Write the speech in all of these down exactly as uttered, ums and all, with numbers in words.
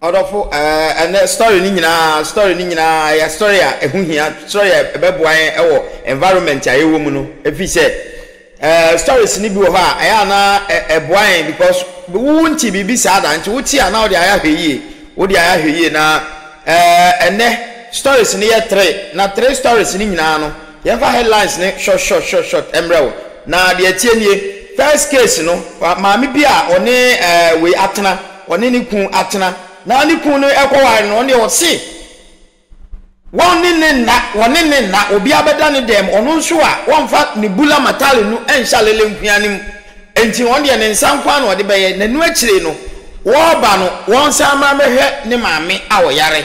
Odofo eh and story ni nyina story ni nyina ya story a ehuhia story e beboan e wo environment a yewo mu no efi se eh stories ni bi wo ha aya na eboan because wo nti bibi sa da nti wo ti ana wo di aya hweye wo di aya hweye na eh ene stories ni ye three na three stories ni nyina no ye fa headlines ni short short short short emrewo na de tie nie first case no ma me bia one eh we atena one ni kun atena na ni kun no ekowari no ne o se won ni ne na won ni ne na obi abeda ne dem ono nso a won fa ne bula matale no enshalele nkuanim enti won de ne nsankwa no de beye nanu akire no wo ba no won sa ma mehwe ne maame awo yare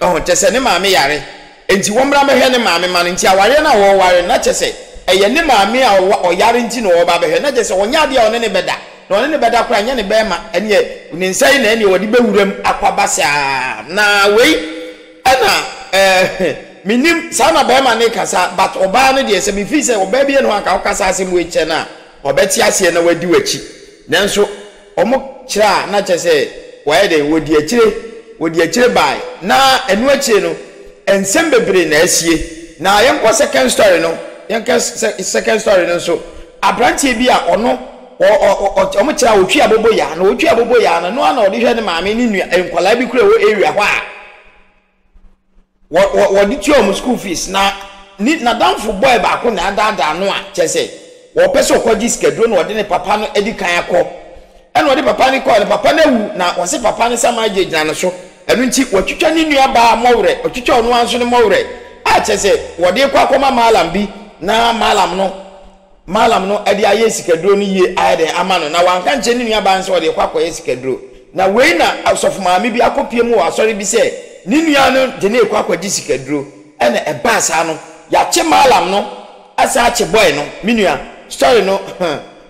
oh tese ne maame yare enti won bra mehwe ne maame ma nti aware na wo ware na tese eye ne maame a o yare nti no wo ba behwe na tese wonya de a one ne beda no ne beda kra nya ne bema ene ne nsai na ene wodi bewuram akwabasa na wei ana eh minim sana bema ne kasa but oba ne de se bi fi se oba bi no aka kasa asem we che na obeti ase na wadi wachi nanso omo kira na che se wae de wodi akire wodi akire bai na enu akire no ensem bebre na asie na yem ko second story no yem ka second story no so abrantie bi a ono omo kira otwi abobo ya na otwi abobo ya na no ana odi hwe ne maame ni nua enkwala bi kure wo area ho a wo wo di ti omo school fees na na danfo boy ba ko na dada no a chese wo pese okoji schedule na odi ne papa no edi kan akọ e na odi papa ni ko papa na wu na wo se papa ni sama je gina no so enu nti otwitwa ni nua ba mawre otwitwa onu anso ne mawre a chese wo di kwa akoma malam bi na malam no malam no ade aye sikadro ni ye aye de amano na wanka nche ni nua ban so de kwakoye sikadro na we na asofu maami bi akopie mu asori bi se ni nua no de ne kwakoji sikadro ene e ba sa no ya che malam no asa che boy no minua story no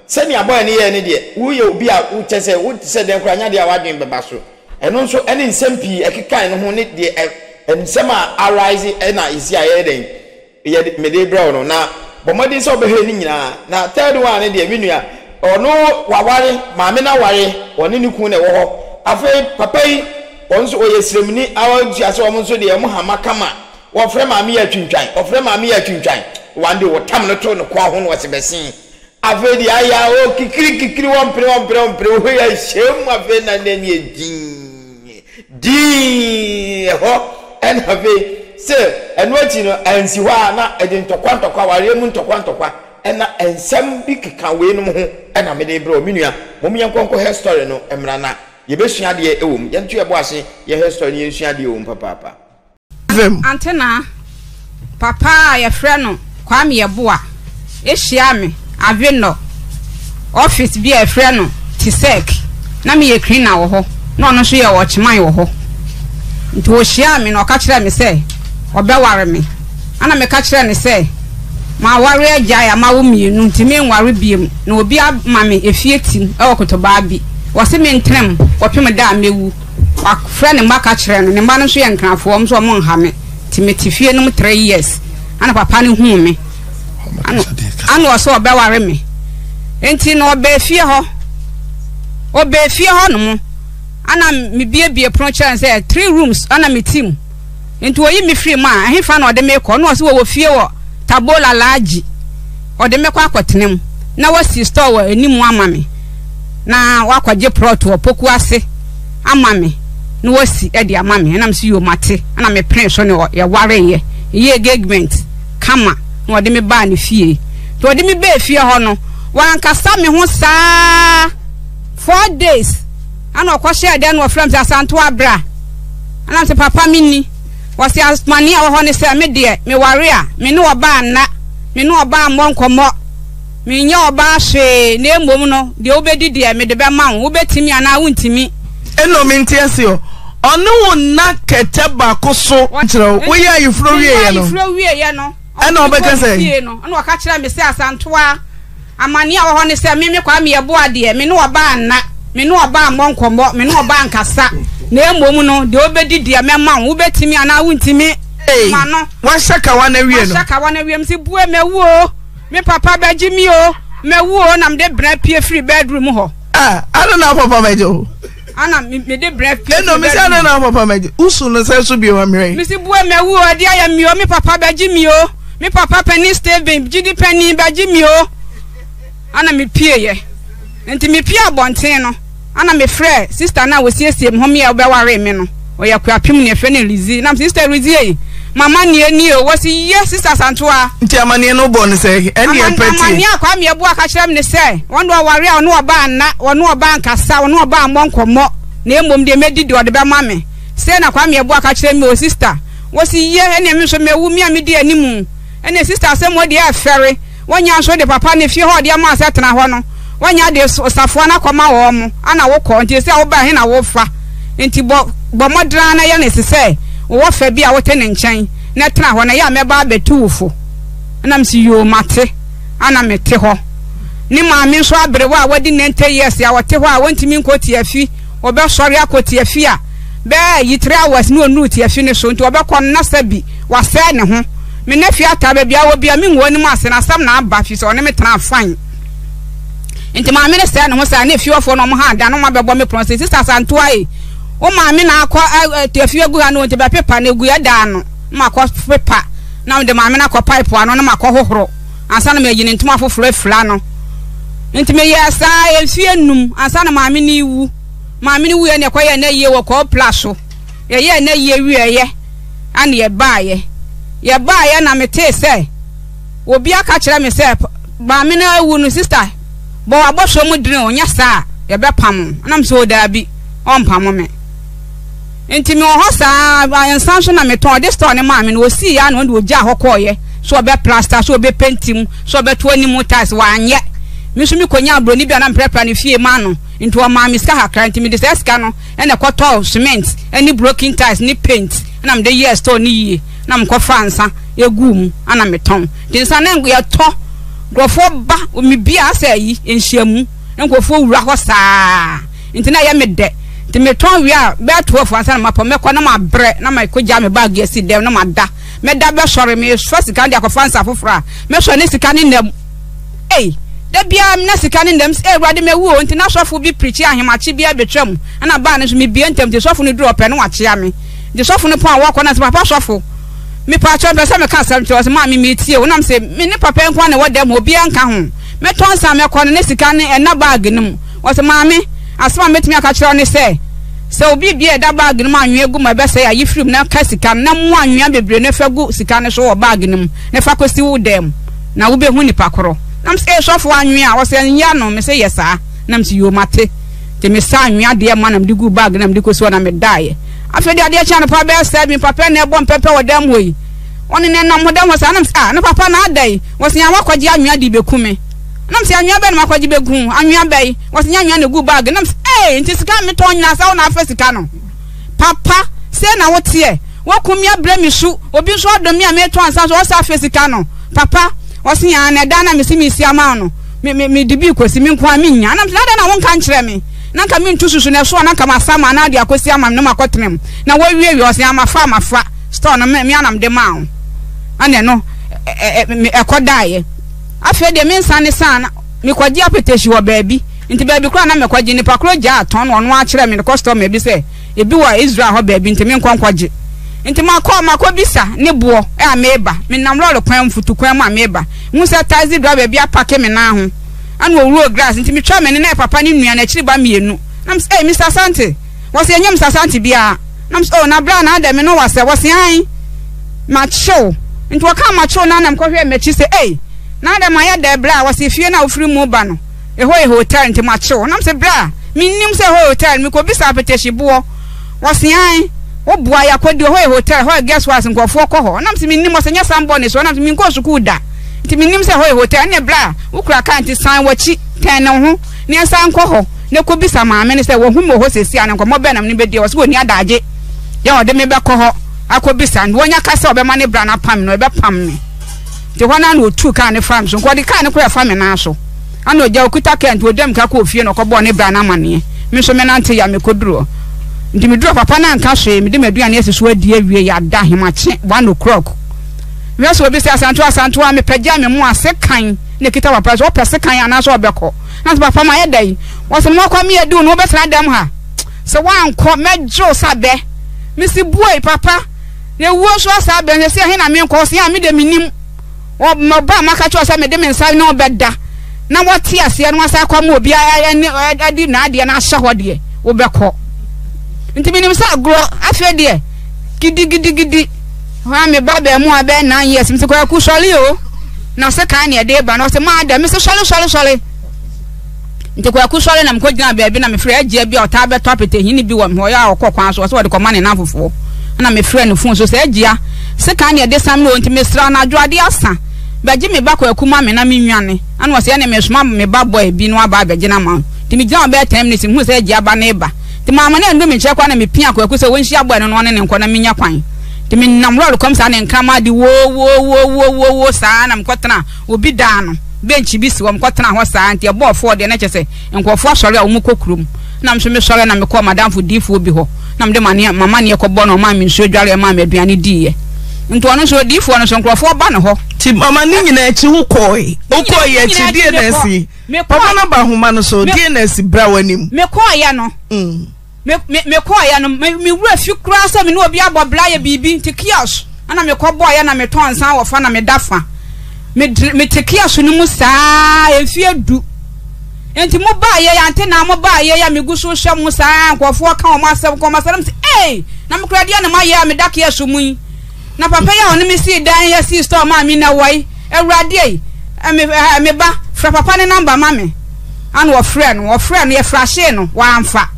se ni aboy ni ye ne de wo ye obi a wo che se wo se de kwanya de awadwen beba so eno nso ene nsempi ekekan no ho ne de ensema arise ena isi aye den ye mede brown no na but my so behave ni nyina na third one dey me nua ono waware maame na ware one ni kun na wo ho afi papa yi onso oyesremni awaju ase onso dey mo hama kama wo frɛ maame ya twintwan wo frɛ maame ya twintwan one day wo tam no to no kwa ho no wo se besin afi di aya o kikiri kikiri wo mpre wo mpre wo mpre wo ya shem afi na na ni din di ho and afi se enwachi no ansi wa na edentokwa ntokwa ware mu ntokwa ntokwa na ensem bi kika we no ho na me de bro minua mom yenkonko hair story no emra na ye besua de ewom yentu ebo ase ye hair story ye sua de ewom papa papa antena papa ye frɛ no kwa me ye boa e hia me aveno office bi ye frɛ no tisek na me ye clean na wo ho na ono so ye wo cheman wo ho nto o hia me no ka kire me sɛ obeware me ana me ka kire ne se ma ware agya ya ma wo mienu ntimi nware biem na obi ama me efie tim e wokotoba bi wo se me ntrem wopem da mewu wa frɛ ne ma ka kire no ne ma no so ye nkrafo om so mo nha me timetifie no three years ana papa ne hu me ana wo so obeware me enti no obe fie ho obe fie ho no mo ana me bie bie pro kire se three rooms ana me tim ntu oyi mi free ma ahefa na ode meko no so wo fie wo tabola laaji ode meko akwatenem na wo si store wo enimu amame na wakwaje plot wo poku ase amame na wo si e de amame na msi yo mate na me prince so ne ye ware ye ye engagement kama na ode me ba ne fie to ode me ba fie ho no wankasa me ho saa four days ana okwahye ade na wo from Asanto Abra ana se papa mini wasi asmani awo hone se me de me ware a me no oba na me no oba monkomo me nya oba hwe na emom no de obedi de me de be ma wo betimi ana wo ntimi eno me ntiase o ono wo na keteba koso kire wo ya yifro wiye no yifro wiye no ana obeka se no ana waka kire me se Asantoa amani awo hone se me me kwa me yebo ade me no oba na me no oba monkomo me no oba nkasa na mmom no de obedi dia mema wo betimi ana wo ntimi ma no wa shaka wa na wie no shaka wa na wie msi bua mewuo me papa beji mi o mewuo na mde bra pie free bedroom ho ah ana na papa beji o Ana me de break. No me say na na papa me. Usu no say so bi wa me. Me si bua me wu ade aya me o me papa ba gi me o. Me papa penny Steven gi di penny ba gi me o. Ana me pie ye. Enti me pie abonten no. Ana me frere sister na we siesie me ho me e be ware me no. O ya kwa pim ne fe na Lizzie. Na sister Lizzie e. Mama ni eni o wasi yes sister Santua. Nti amane no bo ne say. Eni e peti. Mama ni akwa me bua ka kyerem ne say. Wondo aware a wono oba anna, wono oba nkasa, wono oba amonkomo. Na emom de medi de ode be mame. Say na kwa me bua ka kyerem me o sister. Wasi ye eni me so mewu me amedi animu. Eni sister asemo de afere. Wonya so de papa ne fie ho de ma asetena ho no. Wonya de safo na koma wo mo. Ana wo ko nti say wo ba he na wo fa. Nti bo bo modran na ye ne say. Wo fa bi a wote ne nchan na tena ho na ya meba betu ufo na msi yo mate ana mete ho ni maami nso abere wa wadi nante years ya wote ho a wontimi nkoti afi obe sori akoti afi a be yitre hours no onu ti afi ne so nti obe kon na sabi wa se ne ho me na fi ata be bia wo bia me woni mu ase na sam na aba fi so ne me tena fine nti maami ne se ne ho sa na fi ofo no mo ha da no ma bebo me process sister Santua e o maami na akọ tefi agu ha no nti be pepa na agu ya da no ma akọ pepa na de maami na akọ pipe ano na ma akọ hohoro ansa na me yini ntum afoforo afra no nti me yesa efi enum ansa na maami ni iwu maami ni wuye ne kwa ye na ye wo ko plaso ye ye na ye wiye ye ana ye baaye ye baaye na me te se obi aka kire me se maami na ewu no sister bo aboso mu dine onya sa ye be pam na me so da bi ompam me Inti mi ho sa ayansanso na meton de store ne maami no si ya no de oja hokoye so obe plaster so obe paintim so obe to animu ties wa anye mi so mi konya abro ni bia na prepare ne fie ma no nti o maami ska ha kranti mi de ska no ene kwoto cement any broken ties ni paint na me de year store ni ye na me kofa nsa egum ana meton tinsa na ngo ya to grofo ba mi bia asa yi enhyiamu ngofo wura ho sa nti na ye me de ti meton wi a be twelve ansa na mapo mekọ na ma bre na ma ikoja me bag ya si dem na ma da me da be sori me so sika ndi akofa ansa fofra me so ne sika ne nam ei da bia me na sika ne nam e wade me wo nti na sofo bi preachi ahimachi bia betwam ana ba na so me bia ntam ti sofo ne drop e no wache ame di sofo ne pon awakọ na se papa sofo me pa cho be se me ka sam ti o se ma me metie wo nam se me ne papa enko na wada mo bia nka ho meton sam mekọ ne sika ne na bag nim wo se ma me asma metimi aka kire ne se se obi bia da bag no anwe gu ma be se ya yifrim na ka sika na mo anwe bebre ne fa gu sika ne so wo bag nim ne fa kwesi wo dem na wo be hu ni pakoro nam se so fo anwe a wo se nya no me se yesa nam se yo mate te me sa anwe ade ma nam de gu bag nam de kwesi na me daaye afedi ade a chana pa be se mi papa na ebo mpepe wo dem wo yi oni ne nam ho dem ho sa nam se ah ne papa na adai wo se anwa kwaje anwe ade be kume nam se anwe be na kwaje be gu anwe abai wo se nya anwe na gu bag nam nti sika me ton na sa na afa sika no papa se na wote e wo kumi abre mi su obi so odomi a me ton sa so wo sa afa sika no papa wo se ya na da na me si mi si ama no me me dibi kosi mi nko ami nya na da na won kan kire me na nka me ntususu na so na nka masama na de akosi ama me ma kwotenem na wo wie wie wo se ama fa amafa store na me anam de ma o ane no ekodaaye afa de me nsa ne sa na me kwaji apeteshi wo baabi nti baby kura na mekwaji ni pakro ja aton ono a kire me ne customer bi se ebi wa Israel ho baby nti me nkwankwaji nti ma call ma ko bisa ne bo e ameba me namro rekwan mfutu kwan ma ameba hu se taxi driver bi apake me na ho ana owuro grass nti me twa me ne na papa ne nua na kire ba mienu na mse eh Mister Santi wo se enya Mister Santi bia na mse oh na bra na da me no wase wo se an ma show nti wo ka ma show na na mko hwe me kire se eh na da ma ya da bra wo se fie na ofiri mu ba no e ho e hotel nti ma cho na mse bra minnim se ho hotel mi ko bisa apeteshi bo wo sian wo bua yakodi ho e hotel ho guess what nko fo ko ho na mse minnim se nya sambone so na mse min ko suku da nti minnim se ho e hotel ne bra wo kura ka nti san wachi ten ne ho ne san ko ho ne ko bisa maame ne se wo humo ho sesi an nko mo be nam ne be die wo se oni adaaje ye wo de me be ko ho akọ bisa ndo nya kasa obe ma ne bra na pam no e be pam me nti ho na na otu ka ne fam so nko de ka ne ko e fam me na so ano ja okuta kent wodem ka ko fie no ko bo ne bra na mane me so me nante ya me koduro ndi me duro papa na nka so me de maduane eseso adi awie ya da hemache one o'clock we so obi se asanto asanto a me pagya me mu ase kan ne kita papa so pese kan ana so obekọ na papa ma ye dai wo se mo kwa me ye du no obesra dam ha Se wan ko mejo sabe. Misi boy papa. Ye wo so sabe ne se he na me nko se a me de minim. O ma ba maka cho se me de mensa na obeda. Na woti ase no asa kwa mo bia adi na ade na ahwa de. Wo bekọ. Nti minim sa gro afie de. Gidi gidi gidi. Ha me ba ba mu abe nine years msi kwa ku sholi o. Na se ka na de ba no se ma da msi sholi sholi sholi. Ntikwa ku shole na mkojina baabi na mefre agye bia ota beto apete hini bi wo me hoya okokwan so so wode koma ne nafofo na mefre no fun so se agya sika na de sam no ntimesra na adwoade asa baje me ba kwa kuma me na menwane ana wose na mesuma me ba boy bi no aba baje na ma ntimigina ba time ne sim hu se agya ba na iba ntimama na ndo me che kwa na me pia kwa ku se wonhia aboy no no ne nko na menya kwan ntiminam lolo komsa na nkama di wo wo wo wo wo sa na mkotena obi da no benchi bi si wo mkotena ho saa ntia bo fo de na chese nkofo asore a omukokrum na mso me sore na mekọ madam fo difo bi ho na mde mane mama ne ekọbọ na mama mi nso dware mama me aduane diye nto ono so difo no so nkofo ba ne ho ti mama ni nyina echi hukoi hukoi ya chi D N S papa na ba homa no so D N S bra wanim mekọ ya no mm mekọ ya no me wura fikura so me no obi abobla ya bibi ti kios ana mekọ bo ya na meton san wo fa na medafa me me tekia so no musa efie du enti mo ba ye ya ante na mo ba ye ya megusu hwe musa kwofo ka o masem ko masaram se eh na me krade na ma ye me dakia so mun na papa ya onu me si dan ya si store ma mi na wai ewrade ai me ba fra papa ne number ma me ana wo frɛ no wo frɛ no ye fra hye no wa amfa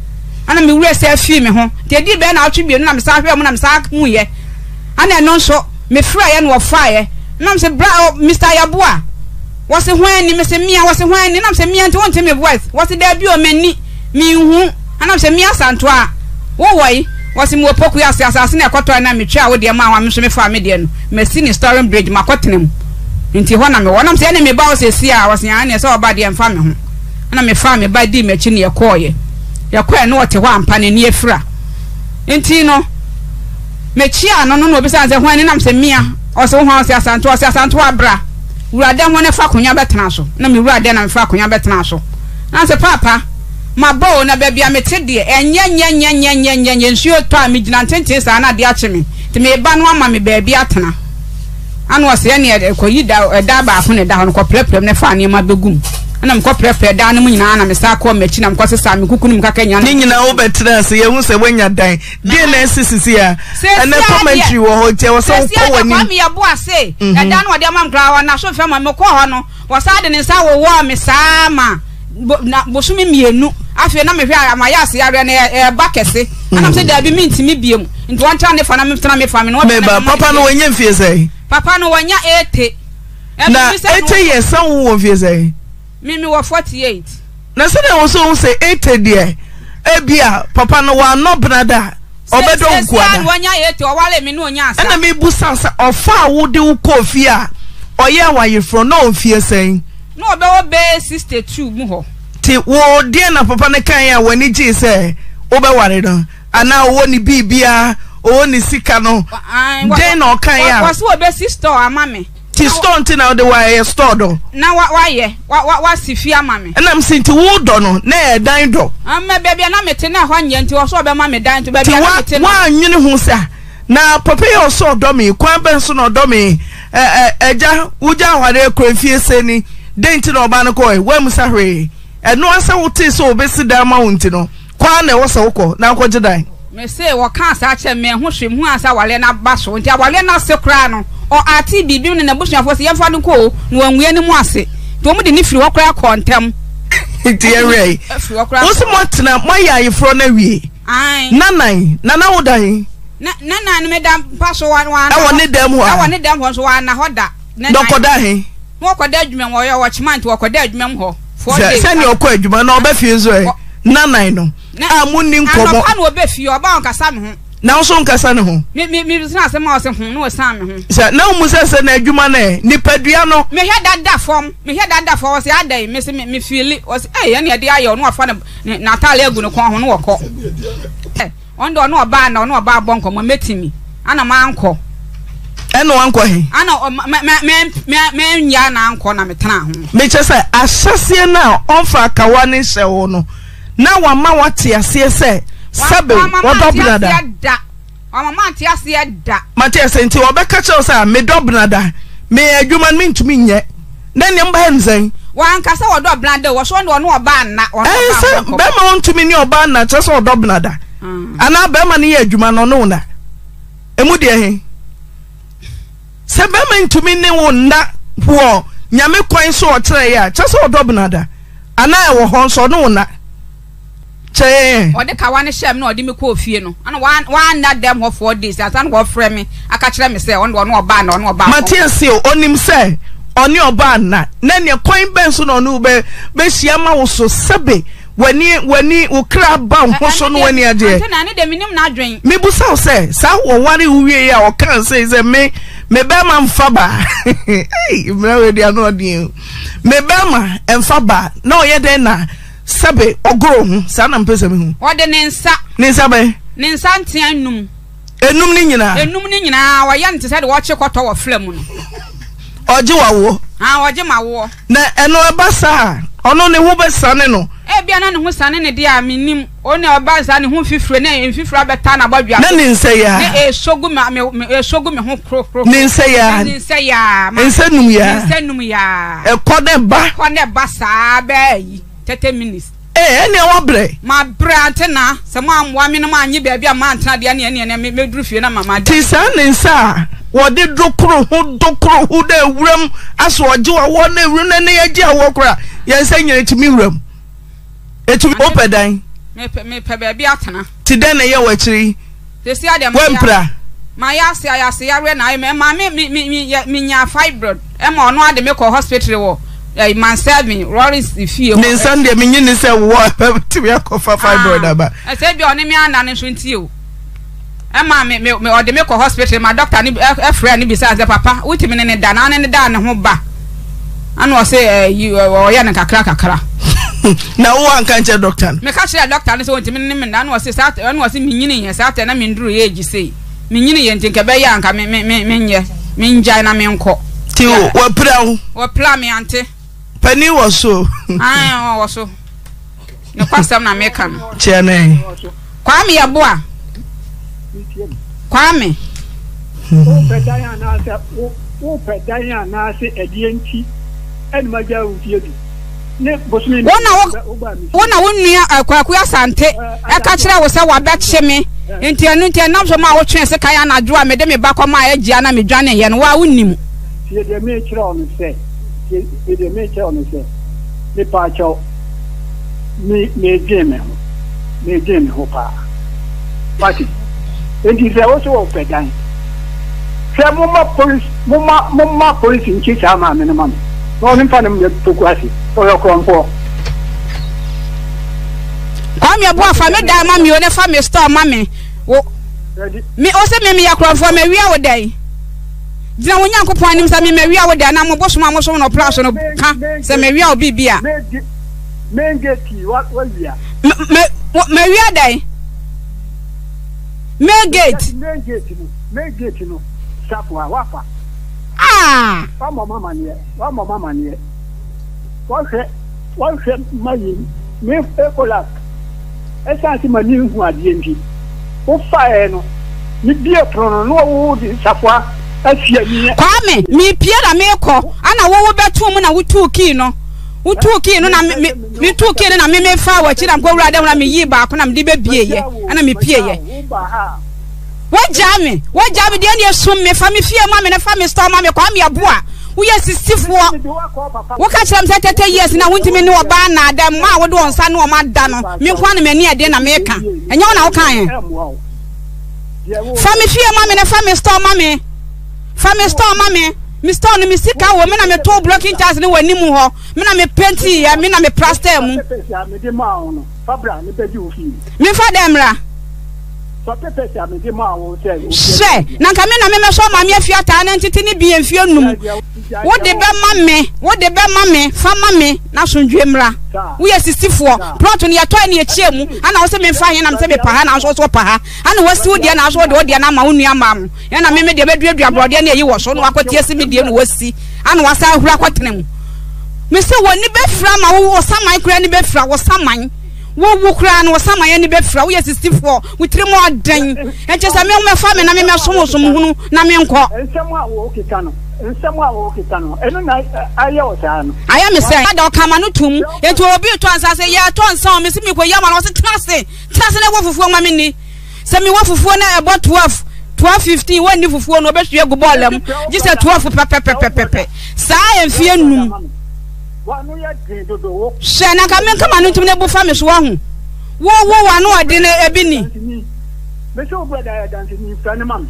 ana me wure se afi me ho te di be na atwe bienu na me sa hwe mo na me sa mu ye ana no so me frɛ ye no wo fa ye nam se bra Mister Yaboa wase hwan ni me se mia wase hwan ni nam se mia nti wonte me voice wase da bi o mani mi hu anam se mia santo a wo woi wase mu opoku ya se asase na ekoto na me twa wo de ma hwan me so me fa me de no me si ni Storing Bridge makotenem nti ho na me wonam se na me ba wase si a wase ya na se oba de mfa me ho na me fa me ba di me chi ne ekoye yekoye no wote ho ampa ne ne afira nti no me chi ano no no obi sanse hwan ni nam se mia oso ho ho se asanto o se asanto abra wurade ho ne fa konya betena so na me wurade na me fa konya betena so na se papa ma bo na babia me tede enye enye enye enye enye enye nsuo to a me gina tenten sa na de acheme te me ba no ama me babia tena ana o se ne e koyi da da ba ko ne da ho ko pleplem ne fa ne ma begum ana me ko pleple da na mu nyina na me sa ko machi na me ko sesa me kukunu me kakanya ne nyina wo betena se ye hu se wanya dan de na sisisi a ana commentary wo ho je wo so ko wani se se me ya bo ase da na wo de ma mkrawa na so fe ma me ko ho no wo sa de ne sa wo wo me sa ma bo so me mienu afi na me hwe ama ya se ya re na e ba kese ana me se da bi me ntimi biem nti wan tane fa na me tana me fa me no papa no wanya mfie sei papa no wanya ete na ete ye san wo mfie sei Mimi wa forty-eight. Na se na so say eighty there. Ebia papa no wa no brother. Obedo nkuada. Se wanya eighty o wale mi no nya asa. Na me busa sa ofa wo de wo kofi a. Oye waye from no ofie sen. Na obe wo be sixty-two mu ho. Ti wo de na papa ne kan ya wani ji se obe ware don. Ana wo ni bibia, o ni sika no. Den o kan ya. Wa so obe sister ama me. Ti stone ti na de wa ye store do. Na wa wa ye. Wa wa, wa si fia mame. Na msinti wo do no na e dan do. Amma bebia na mete na ho anye nti wo so be mame dan to bebia na mete na. Wa anwene hu sa. Na papa ye so do me kwan ben so no do me. Eh eh eja uja hware kwefie seni. Den ti na oba no ko e wa musa hwe. E no asa wo ti so obesi dan ma wo nti no. Kwan na wo sa wo ko na ko gidan. Me se wo kan sa che me ho hwe mu asa wale na baso nti wale na se kra no. O ati bibim ne na busuafo se yefadu ko no anwue ne mu ase to mu de ne firi hokra kontem nti erei o se motna moya yefro na wie nanan nana wodan nana ne meda paso wan wan na woni dem ho na woni dem ho so wan na hoda dokoda he mo koda adwuma wo yo wo chimant wo koda adwuma ho four days se ne okọ adwuma na obafie zo e nanan no a munni nkomo ana obafie oba onkasa me ho na nso nkasa ne ho mi mi mi na asema ose ho na osa me ho sha na mu sese na adwuma na ni padua no me hia dada form me hia dada form ose adan me se me fili ose eh na de ayo no afa na tale agu no kon ho no okọ eh ondo ono oba na ono oba bonko mo metimi ana ma anko eno anko he ana me me me nya na anko na metena ho me chese asase na onfa kawa ne hye ho no na wa ma wate ase se Sabe, what double da? Mama Mantia said that. Mantia said to Obekacho, sir, me double da. May a human mean to me yet. Then your banzing. One Cassa or Doblanda was one or no ban. Eh, sir, Bema want to me your ban, just or Doblanda. And now Bema near Juman or Nona. And would ye? Sir Bema to me no one that war. Nyame coin so a tray, just or Doblanda. And I will horn so no one. Or the Kawana Sham no Dimico Fieno, and one one that them for four days as an war frame. I catch them say on one more ban on one ban. Matthias, on him say on your ban, then your coin benson on Ube, Bessiama was so sabby when he when he will crab bound on when he are dead. I need a minimum not drink. Mibusa say, Sao or one who we are or can say, me, Mebama and Faba. Hey, they are not you. Mebama and Faba, no, yet then. Sabe ogro sana mpese mehu ode nensa nensa be nensa ntianum enum ni nyina enum ni nyina wa ya ntese de wo chekoto wo flamu no oje wawo ah oje mawo na eno ebasa ono ne hu besa ne no e bia na ne hu sane ne de a menim oni obasa ne hu fifre ne fifre abeta na badua na nensa ya ne esogu me esogu me hu kro kro nensa ya nensa ya nensa num ya nensa num ya ekode ba kone basa be yi thirty minutes. Eh, any obre. My brother, na. Some women, man, you baby, a man, not the any any any. Me me drew few na mama. Tisa nensa. Wade drukro, who drukro, who de rum. Aswa jua wane runa ne yaji awokra. Yense nye etimi rum. Etimi opedan. Me me pe baby atana. Tida ne yawachiri. Tisi adi maya. Wempra. Maya si aya si yawe na ime. Mama mi mi mi mi nya fibroid. Ema ono adi me ko hospital wo. Yeah, man serving. Rory is the fear. Then Sunday, me you say what? We are cover five brother, but I said you only me and I need you. Emma, me me me or the me go hospital. My doctor, ni a friend, ni besides the papa. Who ti me ne dan? I ne dan home ba. I know say you or ya ne kakra kakra. Now who an can't doctor? Me catch the doctor. So ti me ne me dan. I know say start. I know say me you ne start. I na me ndru age say. Me you ne yenti kebe ya anka me me me me nye me njai na me nko. Ti o o plan o plan me ante. Penny was so. I was so. No custom American. Chene. Kwame Aboa. Kwame. Who Pedaya Nasa, who Pedaya Nasa, a D N T, and Major Ufield. One hour near a Quaquia Sante, a catcher was our back shimmy. Into a new tenant from our chance, a Kayana drew a medem back on my Gianna Mijani, and why wouldn't you? She is a major on the set. It is me telling me, me pacho, me me game, me game hopa. Party, and it is also a bad guy. Some more police, more more police in Chitama minimum. No one found him to quasi or your concord. I'm your boy for me, damn, you never found me store, mammy. Me also made me a crop for me real day. Jina wonya ko panim sa me mawia wo de na mo bosoma mo so no plaso no ka se mawia obi bia mengeti what what bia mawia dai mengeti mengeti no mengeti no sapwa wafa ah wa mama manie wa mama manie wa se wa se mayin me ekola esa si mani hu adie ndi o fa e no ni bia prono no wo di sapwa Kwame, me Pierre Meko, and I will bet two men. I would two kino, would two kino, and I me two kino, and I may fire watch it. I'm going right down on me year back when I'm debabier, and I'm a pier. What jammy? What jammy? The only assume me family fear, mamma, and a family storm, mamma, Kwame Aboa. We are stiff war. What catch them set at ten years, and I want to me know a banner, damn, ma would do on San Juan, madame, me one mania, then America, and you're not kind. Family fear, mamma, and a family storm, mammy. Family store, mammy. Mister, no mistake. I woman, I'm a tall blocking task. No one anymore. I I'm a painty. I mean, I'm a plaster. Me father, Say, now come in. I'm a show. Mammy, if you are talented, tiny be and few no. What the bad mammy? What the bad mammy? From mammy, now soon Jemra. We are sixty four. Brought to near twenty a chim, and I also been fine. I'm saying, Pahan, I was also Paha, and was two dear, I was what dear, and I'm only a mum. And I made the bedroom, your brother, and you was on what yes, medium was see, and was I who are what name. Mister, when you bet from our was some my granny bet from was some mine. Wo wukra no sama ye ni befra wo ye sixty-four wo tire mo adan enche sa me me fa me na me me so mo so mu na me nko nsemu a wo okita no nsemu a wo okita no eno na aye o sa no aye me say da o kama no tum etu obi to ansa say ye to ansa o me si mi ko yama no se trase trase na wo fufuo ma me ni se mi wo fufuo na ebo twelve twelve fifteen wo ni fufuo no be hwe gobolam ji se twelve pepepepepe sa emfie num wanu ya gidodo wo sha na kamen kama no ntumi ne bo fa me so ahu wo wo wanu ade na ebi ni me so brother ya dance ni fane mam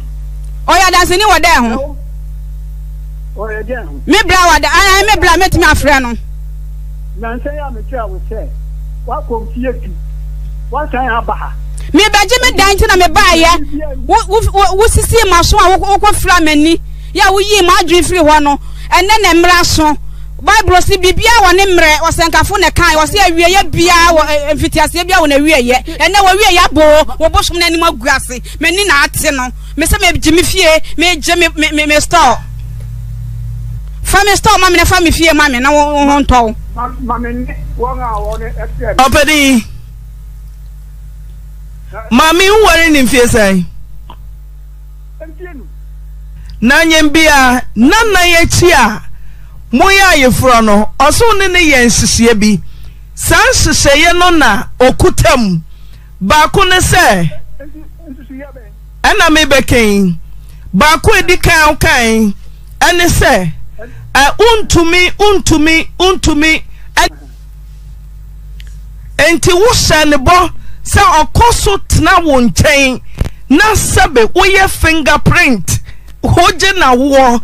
o ya dance ni wo da ho o ya dia me bra wa da ai me bra me timi afra no na nse ya me tia wo se wa konfie tu wa san abaha me ba je me dance na me ba ya wo wo sisi ma so a wo ko fra mani ya wo yi ma adri free ho no ene na mra so Bible si bibia woni mre osenkafo ne kan wose awie ya bia mfitiase bia wona awie ye ene wo awie ya bo wo bosom na nima guase meni na ate no me se me jimi fie me jimi me me store fami store mama ne fami fie mama na wo nto mama ne wo nga wo ne opedi mami wori ni mfie sai na nyembia na na ye chia moya yefro no oso ne ne yensisiye bi san siseye no na okutam ba ko ne se ana me beken ba ko edikan kan ene se untumi untumi untumi enti wo sanebo se okoso tna wo nten na sebe wo ye fingerprint hoje na wo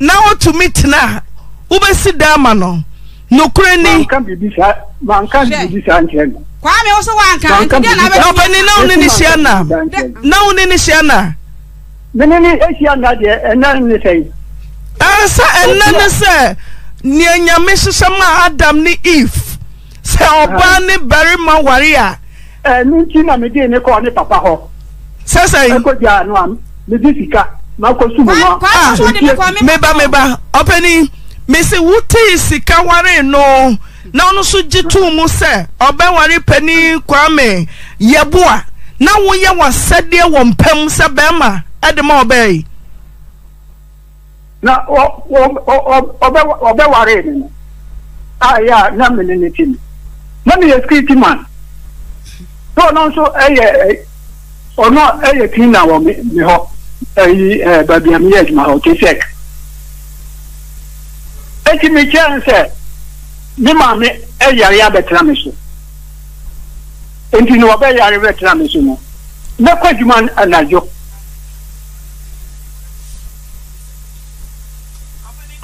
na wo tumi tna ubesi dama no nokreni kan bibi sha man kan bibi sha ancheno kwa me oso wan kan dia na be obeni na unini sha na na unini sha na meneni esia na de enan ni sei asa enan ni se ni anyame sesama Adam ni Eve se oba ni bari man waria eh nti na me de ni ko ni papa ho se sei ko dia no am me di sika na ko subu ma meba meba openi Mese wuti sika ware no na ono so jitu mu se obe ware pani kwame yeboa na wo ye wasade wo mpam se bema ade ma obe na obe obe ware ni ah ya na mele ni tin na ni script man so no so eye ono eye tin na wo me ho eh babi am ye ma o check eti me chance ni mame e yare abetra me so enti no obe yare abetra me so no na kwaduma anajo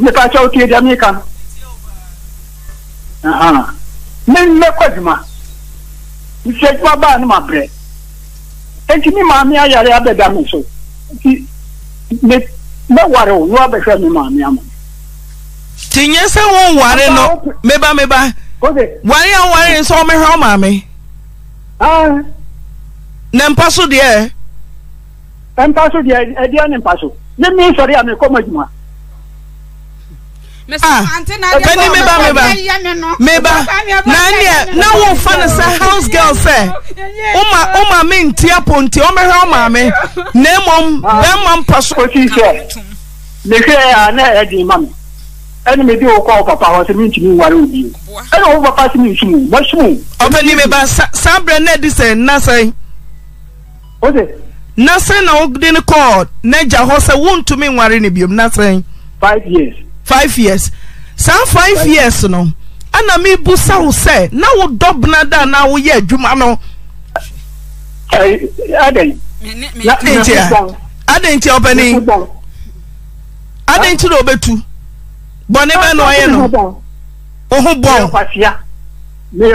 me pa cha otie da me kan aha me me kwaduma ni se kwa ba ni ma bre enti ni mame yare abeda me so enti me me waro no abehwa me mame am tinye se won ware no meba meba ware an ware so me hwa ma me ah na mpaso de e mpaso de e de an mpaso let me sorry am ko majuma me meba meba meba na ne na won fa na sa house girl say uma uma me ntia ponti o me hwa ma me na mom na mom mpaso ko ti se le ke ana e di ma me ene me bi o ko papa ho se mi ntimi ware obi ene o papa se mi ntimi ma shu opani me ba sabre na disen na sai ode na sai na o de ne ko na ja ho se won ntumi ware ne biom na sai five years five years san five years no ana me bu sa ho se na wo dobna da na wo ye adwuma no ai aden aden ti opani aden ti do betu bonne ben oye no oho bon kwafia me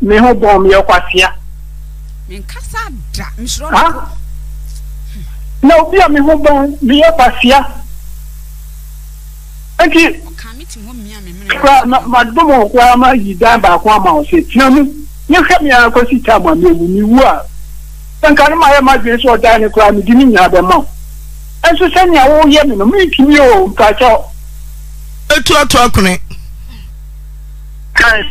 me ho bon me kwafia men kasa da me soro no bia me ho bon me kwafia anki kamiti mo mi ame me kwa ma do mo kwa ma yida ba kwa ma o se tianu ni hwe mi an ko si ta ma me ni wu a tanka ni ma ye ma gbe so da ni kwa mi di ni nya be ma enso se ni awo ye me no mi ti mi o nka cho etu ato akune kai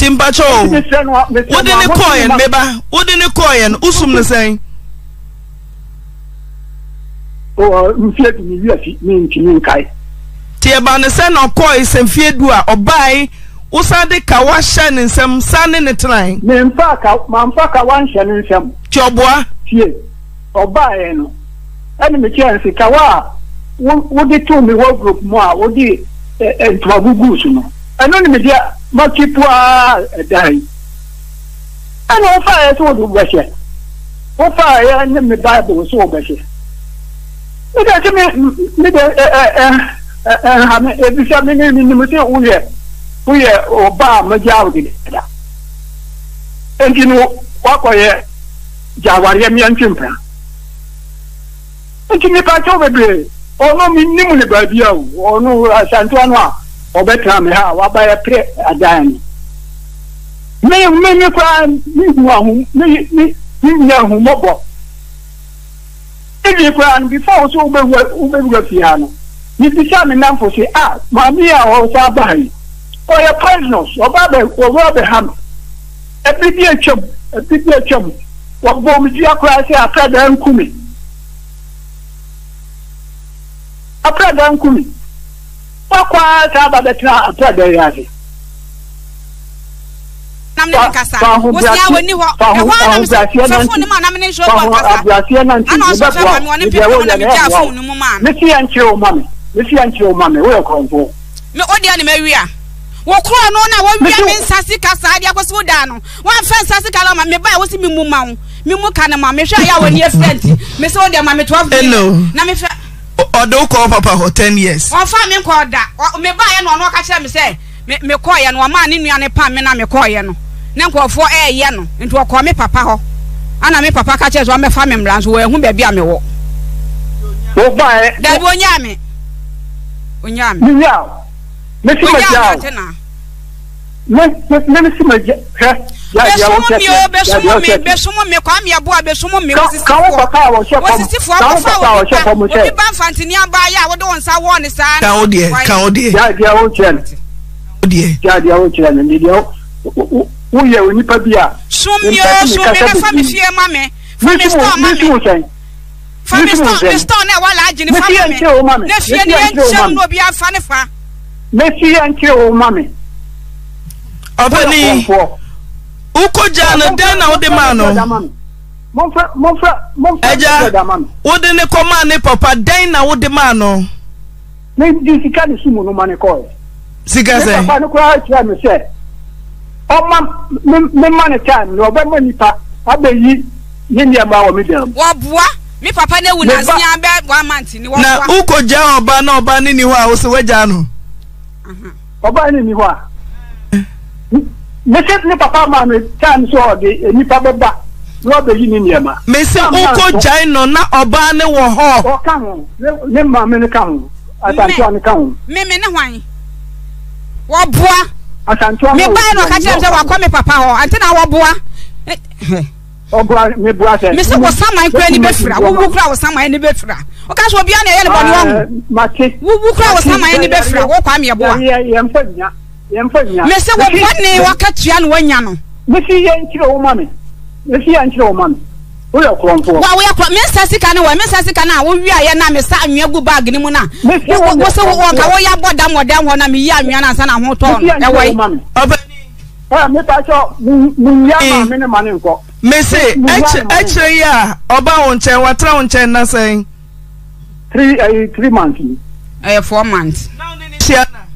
Timbacho. What did the coin, Meba? What did the coin? Usum the saying? Oh, inflated me, yes, Tiabana send or coin, some fear dua or buy. Usade kawashan in some sun in the train. Memfaka, Mamfaka, one shan in some Chobwa, yes, or buy and enemy chance. Kawa would they tell me what group more would they and Trabugusuno? Anonymous, Machipoa dying. And all fire told you, Russia. All fire and the Bible was all Russia. But I can make every something in the museum. We are Obama Jawdi. And you know, Wakoye Jawarian Chimpra. And you may pass over the or no minimum about you, or no Santuana, or better, by a play a dime. May many crime, me young Mobo. Every crime before so over Uberufiano. You become enough for say, ah, Mamia or Sabari. Or your prisoners, or rather, or rather, ham. A pretty chum, a pretty chum. What bombs your cries after the uncumi? After the uncumi. What cries about the town after the yazi? I'm not a son. What's that when you walk? I want a nomination. I'm not sure. I'm one of your mammy. Welcome for. No, Odian Maria. Wokro no na wo wia mensase kasa ade akoso da no wan fa nsase kala ma me ba wo si mi mu ma wo mi mu kana ma me hwa ya woni friend me se wo de ma me twelve na me fa odo ko papa ho ten years wan fa me ko da me ba ya no no ka kire me se me ko ya no ma ne nua ne pa me na me ko ya no ne ko fo e ye no nto ko me papa ho ana me papa ka kire so me fa me mran so ehu ba bia me wo wo ba e da bi onya me onya me Mais si mais mais si mais je je Messi and mammy. Obani, Ukojana, then out the man. Monfra, Monfra, Monfra, wouldn't a command, papa, then out the man. Maybe you can't assume no money call. Sigasa, I don't cry, I said. Oh, money time, no, but when you pass, I bet you, India, my medium. What? Me papa, no, we are bad one month. Now, Ukojana, Bano, Banini, was away, Jano. Papa ni miwa. Mese ni papa ma me tan so de ni papa ba. Lo be yin ni ma. Mese uko jai no na oba ne wo ho. O kan ho. Ne ma me ne kan ho. Atantua ne kan ho. Me me ne hwan. Wo boa. Atantua. Me ba no ka kire se wa kwa me papa ho. Ante na wo boa. O boa me boa se. Mese wo saman kura ni befira. Wo kura wo saman ni befira. Okaso bia na ye ne boni wan mate wo bukra wo sama ye ne befra wo kwa me boa ye ye mfa nya ye mfa nya me se wo boni wakatua no wanya no me si ye nkire wo ma me me si ye nkire wo ma me wo ya kronfo wa wo ya kro me sasi ka na wo me sasi ka na wo wiya ye na me sa anwa gu bag ni mu na me se wo ka wo ya boda modern ho na me ya anwa na sa na ho to e wo ye obani ah me ta cho mu ya ma me ne ma ne nko me se e kire ya oba wo nche wa tra wo nche na sen Three, uh, three months. Uh, four months. Now, Nishana.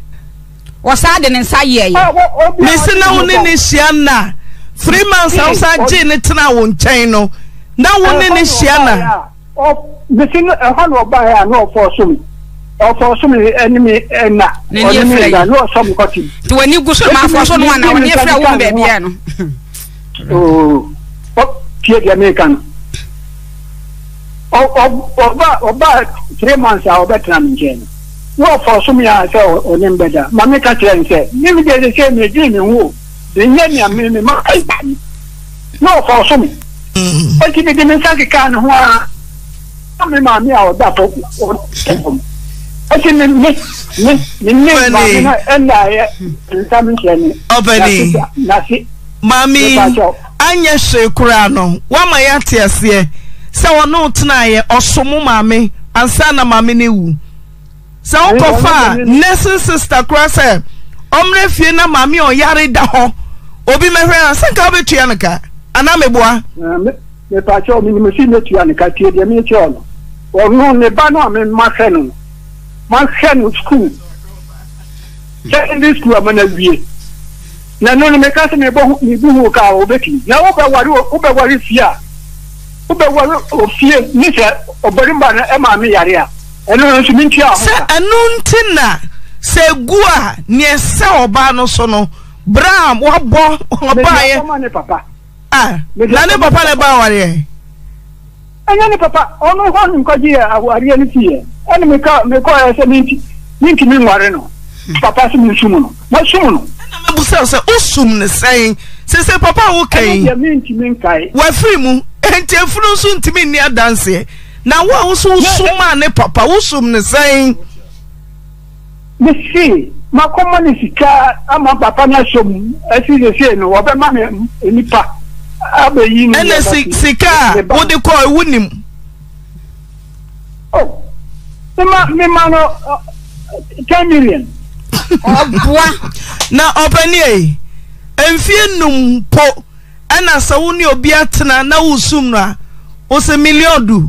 What's that in Saye? Listen, now, Nishana. Three months outside Genetina won't channel. Now, Nishana. Oh, the thing a hundred by a no for some. Or for some enemy and not. No, some cotton. To a new Gusman for someone, I will never want to be. Oh, what the American? Oh, oh, oh, three months are better than Jane. No, for some years or name better. Mammy Catherine said, you get the same regime in woo. The Yenian minimum. No, for some. I keep it in a second. Mammy, Mammy, or that. Mami, anya shekura no. Wama ya tiasye. Se wano utinaye, osomu mami. Ansana mami ni wu. Se ukofa, nesin sister kwa se. Omre fye na mami on yare daho. Obi mefre ansan kabe tuyanaka. Aname bwa. Me pacho, mini misi ne tuyanaka. Tiye diya mi tiyono. Ono nebano ame makenu. Makenu school. Secondary school amene vie. Na none mekasa nebo nibuhu ka obeki na obawari obawari fia obawari ofie nise obarimba na emami yarea eno no simintia se anu ntina se gua ne se oba no so no bram wo bo obaye ah na ne papa le ba wari anya ne papa ono ho nkoji ya awari ani fie eno meka meko ya se minti minti mi ngware no papa se mi sumu no ma sumu no saying, says Papa, okay, well, free moon, and tell Fru soon to me near dancing. Now, what was so man, Papa, who's soon saying, Miss C. My common is I'm a papa, I see the same, or the man in the park. I'm a young and a sicker, what they call wouldn't him. Oh, the man of ten million. Na opanie enfie num po ana sawuni obi atena na usumra ose million du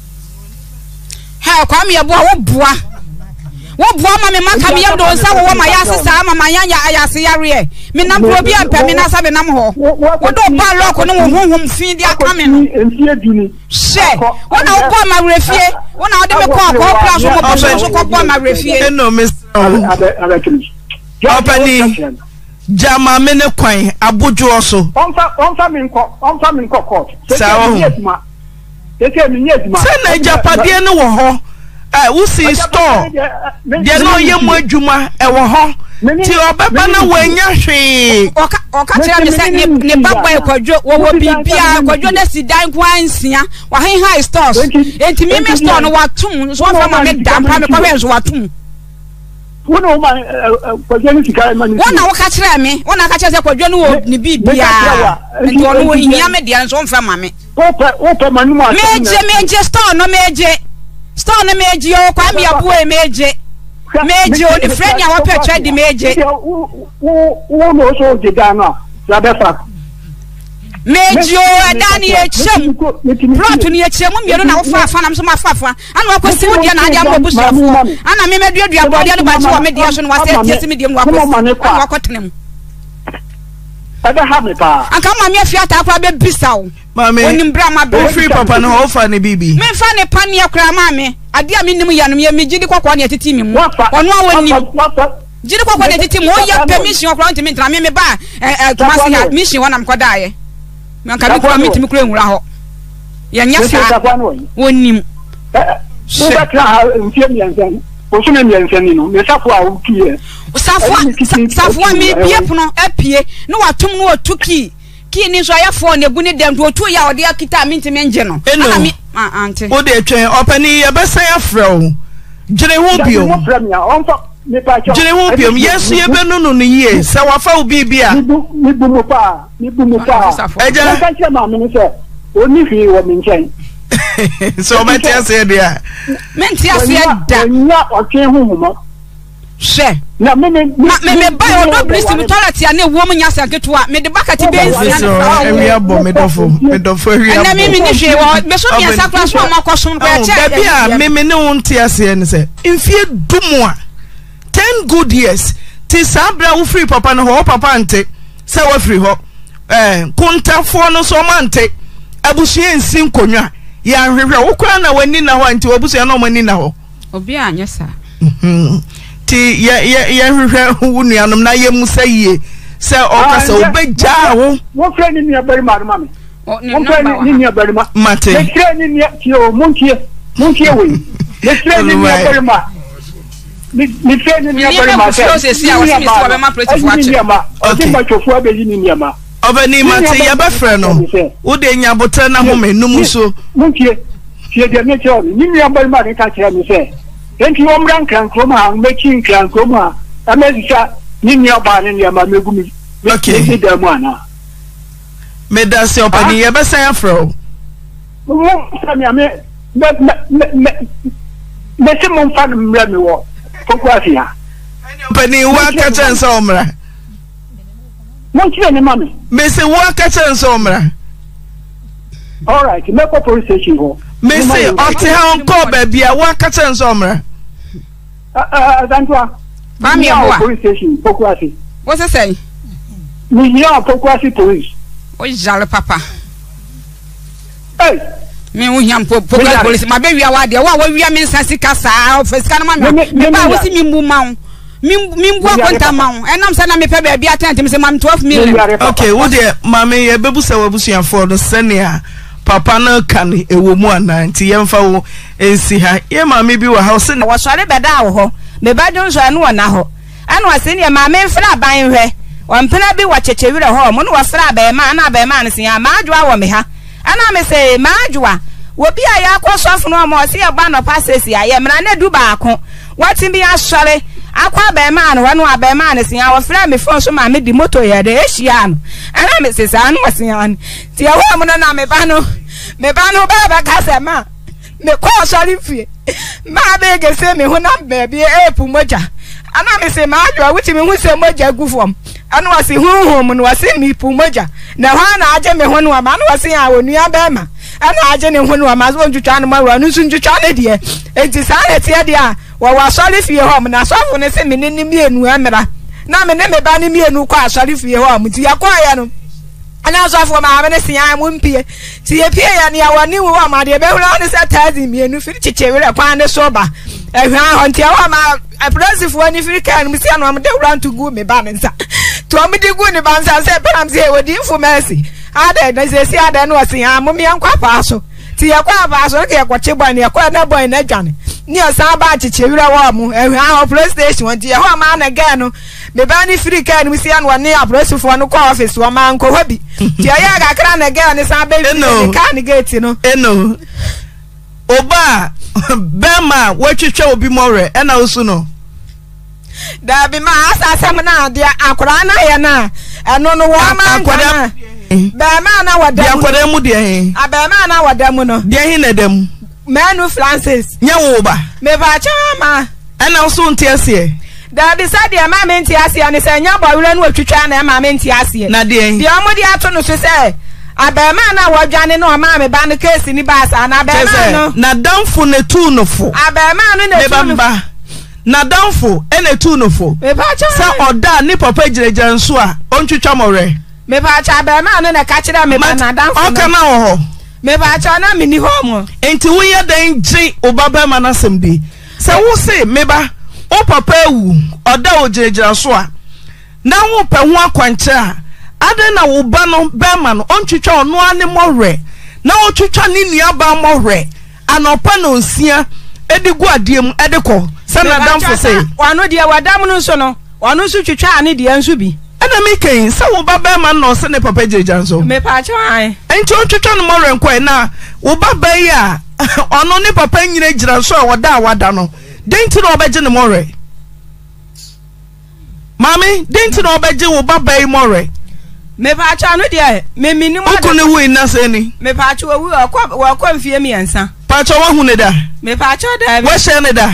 ha kwa me bo wo boa wo boa ma me maka me do nsa wo ma ya sesa ma ma ya ya se ya re me na bro bi ampa me na sa be nam ho wo do ba lock no wo honhom fi di aka me no enfie duni she wo na wo boa ma refie wo na wo de me ko ko class wo ko so ko boa ma refie no me Opani jama mene kwan abojo so onfa onfa min ko onfa min ko court say yes ma say me yes ma say na japade ne wo ho eh wo si store de no ye mo adwuma e wo ho ti obeba na wo anya hwe oka oka tira me say ne babwa e kwadwo wo wo bibia kwadwo na sidan kwan nsia wa hen high stores enti me me store no wa tum so onfa ma me dampa me kwa we so wa tum One of my Pajani Sikari Mani. One of Katrami, one of Katrami, Pajano, Nibia, and one in Yamedians on Famami. Open Manuma, Major, Major, Stone, no Major, Stone, Major, Kwame Abuwe, Major, Major, the friend you want to try the Major. Who knows all the Ghana, Labefa? Major, Adani, Echem, brought to near Chemum, you don't know far from some of Fafa, and what was the Indian Adiabus, and I made your body about your mediation was the medium of Cottenham. I don't have a bar. I come on your fiat, I'll be pissed. Mammy, and Brahma, free papa, no offer, and a baby. Men find a pania cramame. I dear Minimian, me, me, Jidico, one at the team. What one one? Jidico, one at the team, all your permission of granting me, Trammy Bar, and Tomasi admission when I'm Kodai. Man can be permit me claim raho. Yanyasa wonim. Eh. Ba kra nfiem yansan. Osune yansan ni no. Me safo a wokie. Safo safo me bie pono apie. No watom no otuki. Ki ni so ayefo ne gu ne dem do otu ya ode akita me ntime nje no. Ana me ante. Wo de twen opani ye besa ya frɛw. Jere wo biom. Jere wo biom. Yesu ye be no no ne ye. Sa wafa obi bia. Ni bu mo pa. So my tears here, dear. Mentias here, damn, not or came home. Share. Now, maybe by all the brutality and a woman, yes, I get to what made the back at the base. And we are bomb, made of made of for you. And I mean, if you want, but so yes, I class one more question. Yeah, maybe no one tears here and say, if you do more, ten good years, tis Abra free papa no ho papa ante, say we free ho. Eh, kunta fono so mante abusie nsin konya ya hwehwe wo kura na wani na ho anti abusie na mani na ho Obi anyesa. Mhm. Ti ye ye ye hwehwe wunuanom na ye musa yie. Se okasa obeja wo. Wo fre ni nia bari mama me. O ni nia bari ma. Mate. Me fre ni nia ti o monkie. Monkie we. Me fre ni nia bari ma. Me me fre ni nia bari ma. Se o se si a wasi mi so be ma protect watch. O ti ma chofu abeli ni nia ma. Obani mate ye be fre no. Wo de nya botre na home num so. Monkie. Ti e de me cho ni nia bari ma ni ka ti a mi se. Then you are making Crancoma. I mean, Nina okay, Damana. Made us your penny ever say afro. Penny Walker and Sombra. What's your name, Mammy? Miss Walker and Sombra. All right, you make a police station. Miss Otihon Cobb, be a Walker and Sombra. Ah, Zantua. Mami awa. Police station, Pokwasi. What's it say? Miya Pokwasi police. Oh, jale papa. Hey. Me unyam Pokwasi police. Ma be wi awa de. Wa wa wi am nsasi kasa. Office kan ma na. Me ba wo si mi mu ma. Mi mi ngwa konta ma. E nam se na me pe ba bia tante me se mam twelve million. Okay, wo de mami e bebusa wa busuan for the senior. Papa no kan ewo mu anan ti yemfa wo ensi ha ye mama bi wa ha se na wasare beda wo ho me ba don so anu ona ho anu ase ne mama mfra ban hwe wampena bi wa chechewire ho mo no wasra ba e ma na ba e ma nsi ha ma adwa wo me ha ana me se ma adwa wo bi aya akwosofu no mo se e ba no pasesi aye mra na duba ako watin bi asare akwa ba e ma no anu aba e ma nsi ha wo fra me fon so ma me di moto ye de ehia no ana me se sa anu wase ha ti ya wo mo na me ba no me ba no ba ba kasa ma me ko sori fie ma be ge se me hu na be bi e pu moja ana me se ma adwa wuti me hu se moja gufom ana wase hunhum no wase mi pu moja na ha na aje me hu no ama ana wase ha wonu ya ba ma ana aje ne hu no ama so ntutwa no ma wanu so ntutwa ne de e ti sa ne tie de a wa wa sori fie ho na so fu ne se me ne ne mienu amra na me ne me ba ne mienu ko asori fie ho amuti ya ko ya no ana so afọ ma amene sian mu mpie ti ye pie ya ne awani wo ma de be hura ho ne se tazi mienu firi chiche were kwa ne so ba ehwa ho ntia wo ma president fo ni firi kan mi se anwa de hura ntu gu me ba me nsa to am de gu ne ba nsa se pam se wodi info mercy ada na se se ada no sian mu me nkwa pa so ti ye kwa ba so ke kwa cheba ne kwa na boy na dwane ni osa ba chiche were wo mu ehwa ho president won ti ye ho ma na ga no me ba ni firi kan mi se anwa ne president fo no kwa office wo ma nko hobi Tiaya kakra na girl ni sabe ni ka ni gate no. Eno. Oba bema wetwetwe obi more e na osu no. Da bi ma asasam na de akora na ye na. Eno no wa ma akora. Bema na wada. Ya akora mu de hin. Abema na wada mu no. De hin na dem. Manu Francis. Nya wo ba. Me ba chama. Eno so nti ase. Da bi sa de ma menti ase ani se nya bawura no atwitwa na ma menti ase na de de omodi ato no so se abema na wodwane no ma me ba no case ni ba sa na abema no na danfo na tu no fo abema no na tu no ba na danfo e na tu no fo me ba cha se oda ni papa giregiran so a ontwitwa more me ba cha abema no na ka kire me ba na danfo o kama wo ho me ba cha na mini ho mo enti wo ye dan gi obabema na sem bi se wo se me ba o papa wu oda ojejeja so a na wo pe ho akwanche a ade na wo ba no be ma no ontwetwa ono ane more na otwetwa ni nua ba more anopa no nsia edigu adiem edeko se na danfo se wano dia wadam no so no wano so twetwa ane dia nso bi ana meken se wo ba be ma no se ne papa jejeja nso me pa cha an enti otwetwa no more nko na wo ba ba ya ono ne papa nyire gira so a woda wada no Denti no obeje ne more. Mami, denti no obeje wo baba yi more. Me pa cha no de, me minim ade. Ko ne wo ina se ni. Me pa cha wo wo kwa mfie mi ensa. Pa cha wo hu ne da. Me pa cha da bi. Wo she ne da.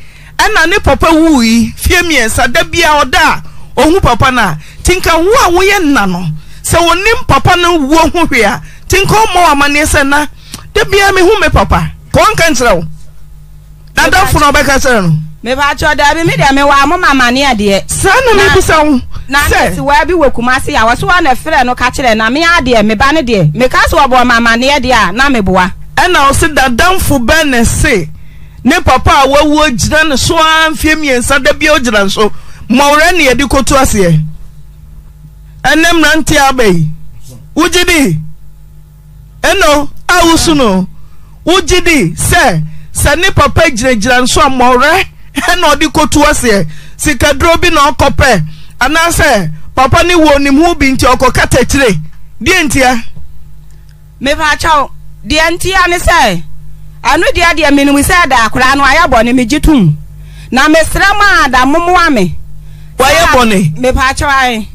ena ne papa wui fie miensa da bia oda ohu papa na tinka wo a wo ye nna no se wonim papa na wo ho hwe a tinka mo amane se na da bia me hu me papa kon kan kire wo da da fu no be ka se no me ba cho da bi me de me wa mo mama ne ade se na me busa wo na se wa bi wekumase ya wo so na frɛ no ka kire na me ade me ba ne de me ka so wo mama ne ade a na me boa ena o se da danfo bene se ne papa wa wo jira ne so anfie miensa da bia o jira so mawra ne ade kotu ase enem rante abai ujidi eno awusuno ujidi se se ne papa jira jira so mawra eno ade kotu ase sikadro bi na okope ana se papa ni wo nim hu bi nti okokata kire die ntia me ba chao die ntia ne se anu dia dia menum se da akura no ayabo ne megitum na mesrama da momoa me wayabo ne me pa chawai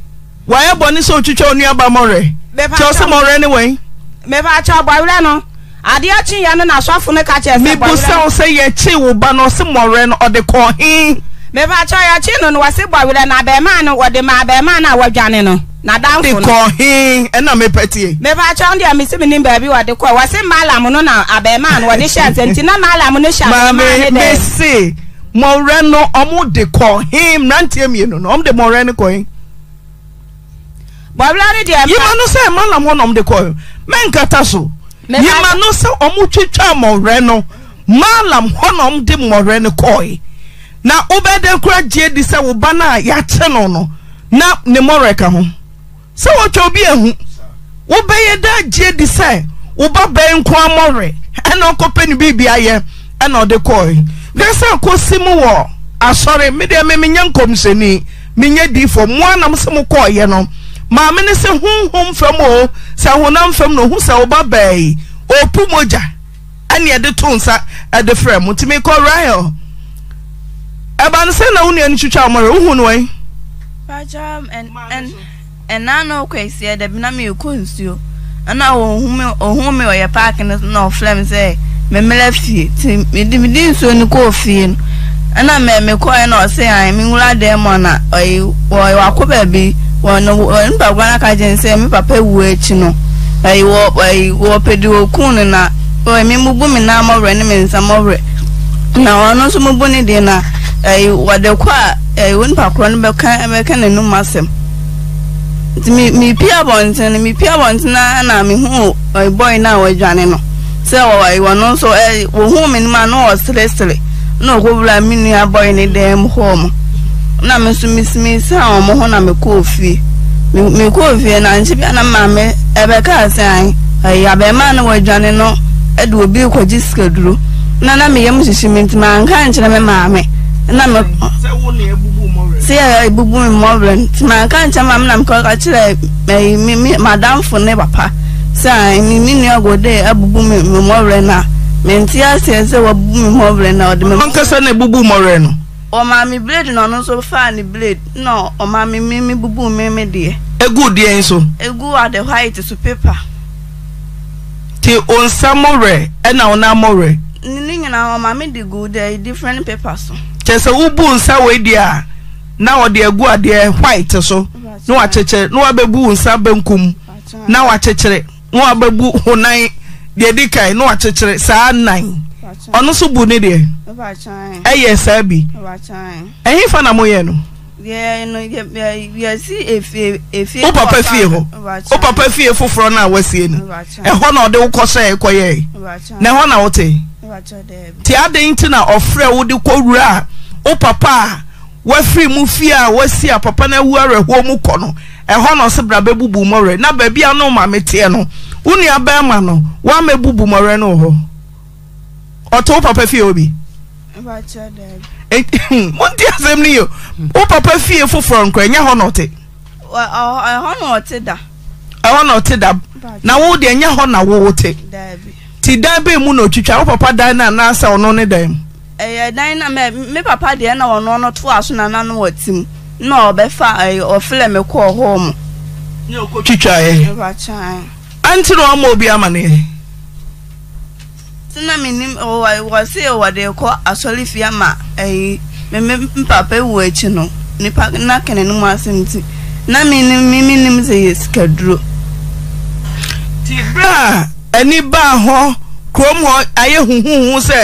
wayabo ne so twitwa onu aba more cho se more ne wen me pa chaw bawra no ade achi ya no na sofo ne ka che se bawra me busa se ye chi wo ba no se more no ode ko hin me pa chaw ya chi no no wase bawra na be ma no ode ma be ma na wadwane no na danfo ko hin e na me petie me ba cha ndia me se me nim ba bi wa de ko wa se malam no na abema no ne sha senti na malam no sha ma me me se mo re no omu de ko hin rantie mi no om de mo re ne ko hin ba bla re dia yima no se malam no om de ko men kata so yima no se omu twetwa mo re no malam no om de mo re ne ko na obede kura je di se wo ba na ya che no no na ne mo re ka ho se wo cho bi ehu wo be ye da je di se wo ba ben ko amore eno ko pe ni bibia ye eno de koi de se ko simu wo asore me de me nya nkomseni me nya di fo mo anam se mo ko ye no ma me ne se hunhum fam o se honam fam no hu se wo ba bai opu moja ani ade tunsa ade frem ntimi ko rael eba nse na wonu ani twitwa amore wo hu no wen pajam and and and I know crazy that na me kunsuo ana ohun ohun me oya park na flame say me me lefie me me din so ni ko fie no ana me me ko na o say an me wura dem na o wa ko ba bi won no nba gwana ka je say me papa wu echi no ai wo ai wo pedi okun na o me mugu me na mo re ni me nsa mo re na ono so mugu ni de na ai wa de kwa ai won pa kro no be kan be kan no masem mi mi pia bonten mi pia bonten na na mi hu o boy na o dwane no se o wa iwo no so e wo hu mi ma no o stressle no go bla mi ni boy ni dem home na me so mi mi sa o mo ho na me ko ofie mi mi ko ofie na nje bia na ma me e be ka san ai abema na o dwane no e de obi ko ji skeduru na na me yem shisimi ntima nka nche na me ma me na me se wo na ebubu mo re se ai bubu mi mo re ntima nka nche ma me na me ko ka chire mi madam fo ne papa se ai mi mi ni agode abubu mi mo re na me ntia se se wo bubu mi mo re na o de me nka se na bubu mo re no o ma mi blade no no so fa ni blade no o ma mi mi bubu mi me de egu de nso egu are the white so paper ti on samore e na on amore ni nyina o ma me de go de different papers so chese ubu nsa we dia na o de agu ade white so no wa chechere no wa bebu nsa benkum na wa chechere no wa bebu honan de dikai no wa chechere saa nine ono so bu ne de eye saa bi ehin fa na moye no yeah no you see if if o papa fie ho o papa fie foforo na wasie no e ho na o de ukosa e koye na ho na wote ti ade nti na ofre wo de kowura o papa wafiri mu fie a wasi a papa na wu areho mu kɔ no ɛhɔ no se bra bebubu mɔre na baabi a no ma mete no unu aba ma no wa mebubu mɔre no ho ɔto papa fie obi ba cha dad monti asem ni yo o papa fie foforo nkɔ nya hɔ no te ɛhɔ no te da ɛhɔ no te da na wo de nya hɔ na wo te ti dan be mu no twitwa o papa dan na na asa ono ne dan eh dan na me me papa de na ono no to aso na na no otim na obefa ofle me ko home ni o ko twitwa eh anti no am obi amane tina minim o wa se o wa de ko asori fi ama eh mais même papa ou est non n'est pas n'a qu'un nom à s'imiter n'a mini mini n'a misé escadro tibra ni ba ho krom ho aye hu hu se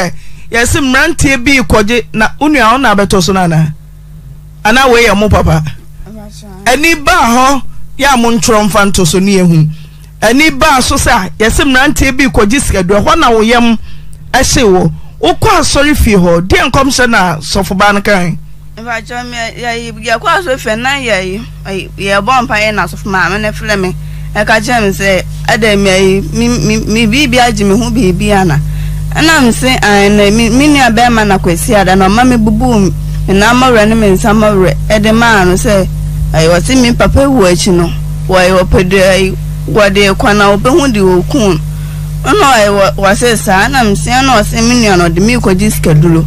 yesi mrantie bi kwaje na onua ona abetoso na na ana we ye mo papa ani ba ho ya mo ntro mfa ntoso ne ehu ani ba so se yesi mrantie bi kwaje escadro ho na wo yem ahye wo ukwa sorry fi ho den komse na sofoba nkan va jome ya ya kwa so fe na ya ya bon pa ya na sofma me na fleme e ka jeme se adam ya mi bibia ji me hu bibia na na mse an na mi nua be ma na kwesi ada na ma me bubu na ma wre ne me nsa ma wre e de ma no se ai wasi mi papa wu achi no wa yo pede ai gwade kwa na obehu di okun ono ai wase sa na msia na wase minua no de mi kwaji skedulu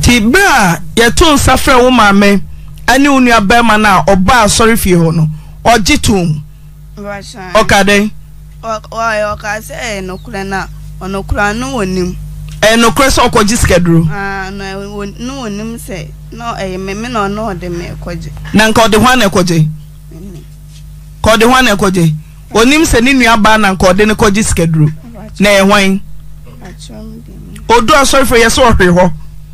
ti ba ye tun safra wo mame ani onua ba ma na oba asori fie ho no ogitum okade wa okase no kura na ono kura no wonim e no kura so kwaji skedulu ah no no wonim se no e meme no no de me kwaji na nka ode ho na kwaji ko ode ho na kwaji onim se ni nuaba na nko de ne koji skedru na ehwan odu asori fo yeso hwe ho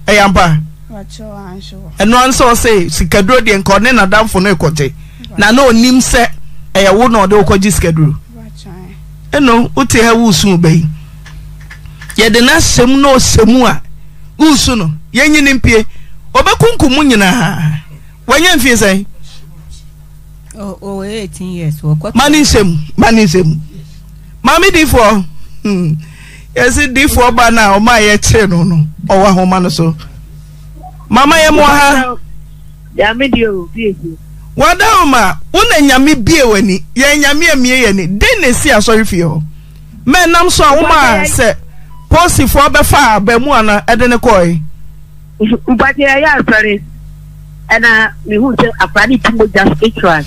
eyamba wacho anso eno anso se skedru de nko ne na damfo no ekote na na onim se eyewo na ode koji skedru eno uti ha wusu beyi ye de na sem no semu a wusu no yenyi ne mpie obekunkum nyina ha wanya mfie sai oh oh eighteen years wo kwa manisem manisem mami difo hmm yesi difo ba na o ma ye kire no no o wa ho ma no so mama ye mo ha ya me dio bi eji wada o ma una nyame bie wani ye nyame amie ye ni den ne si asori fie ho me nam so a wo ma se posi fo be fa ba mu ana ede ne koi mpati ya ya asori ana me hu se afani timo just extra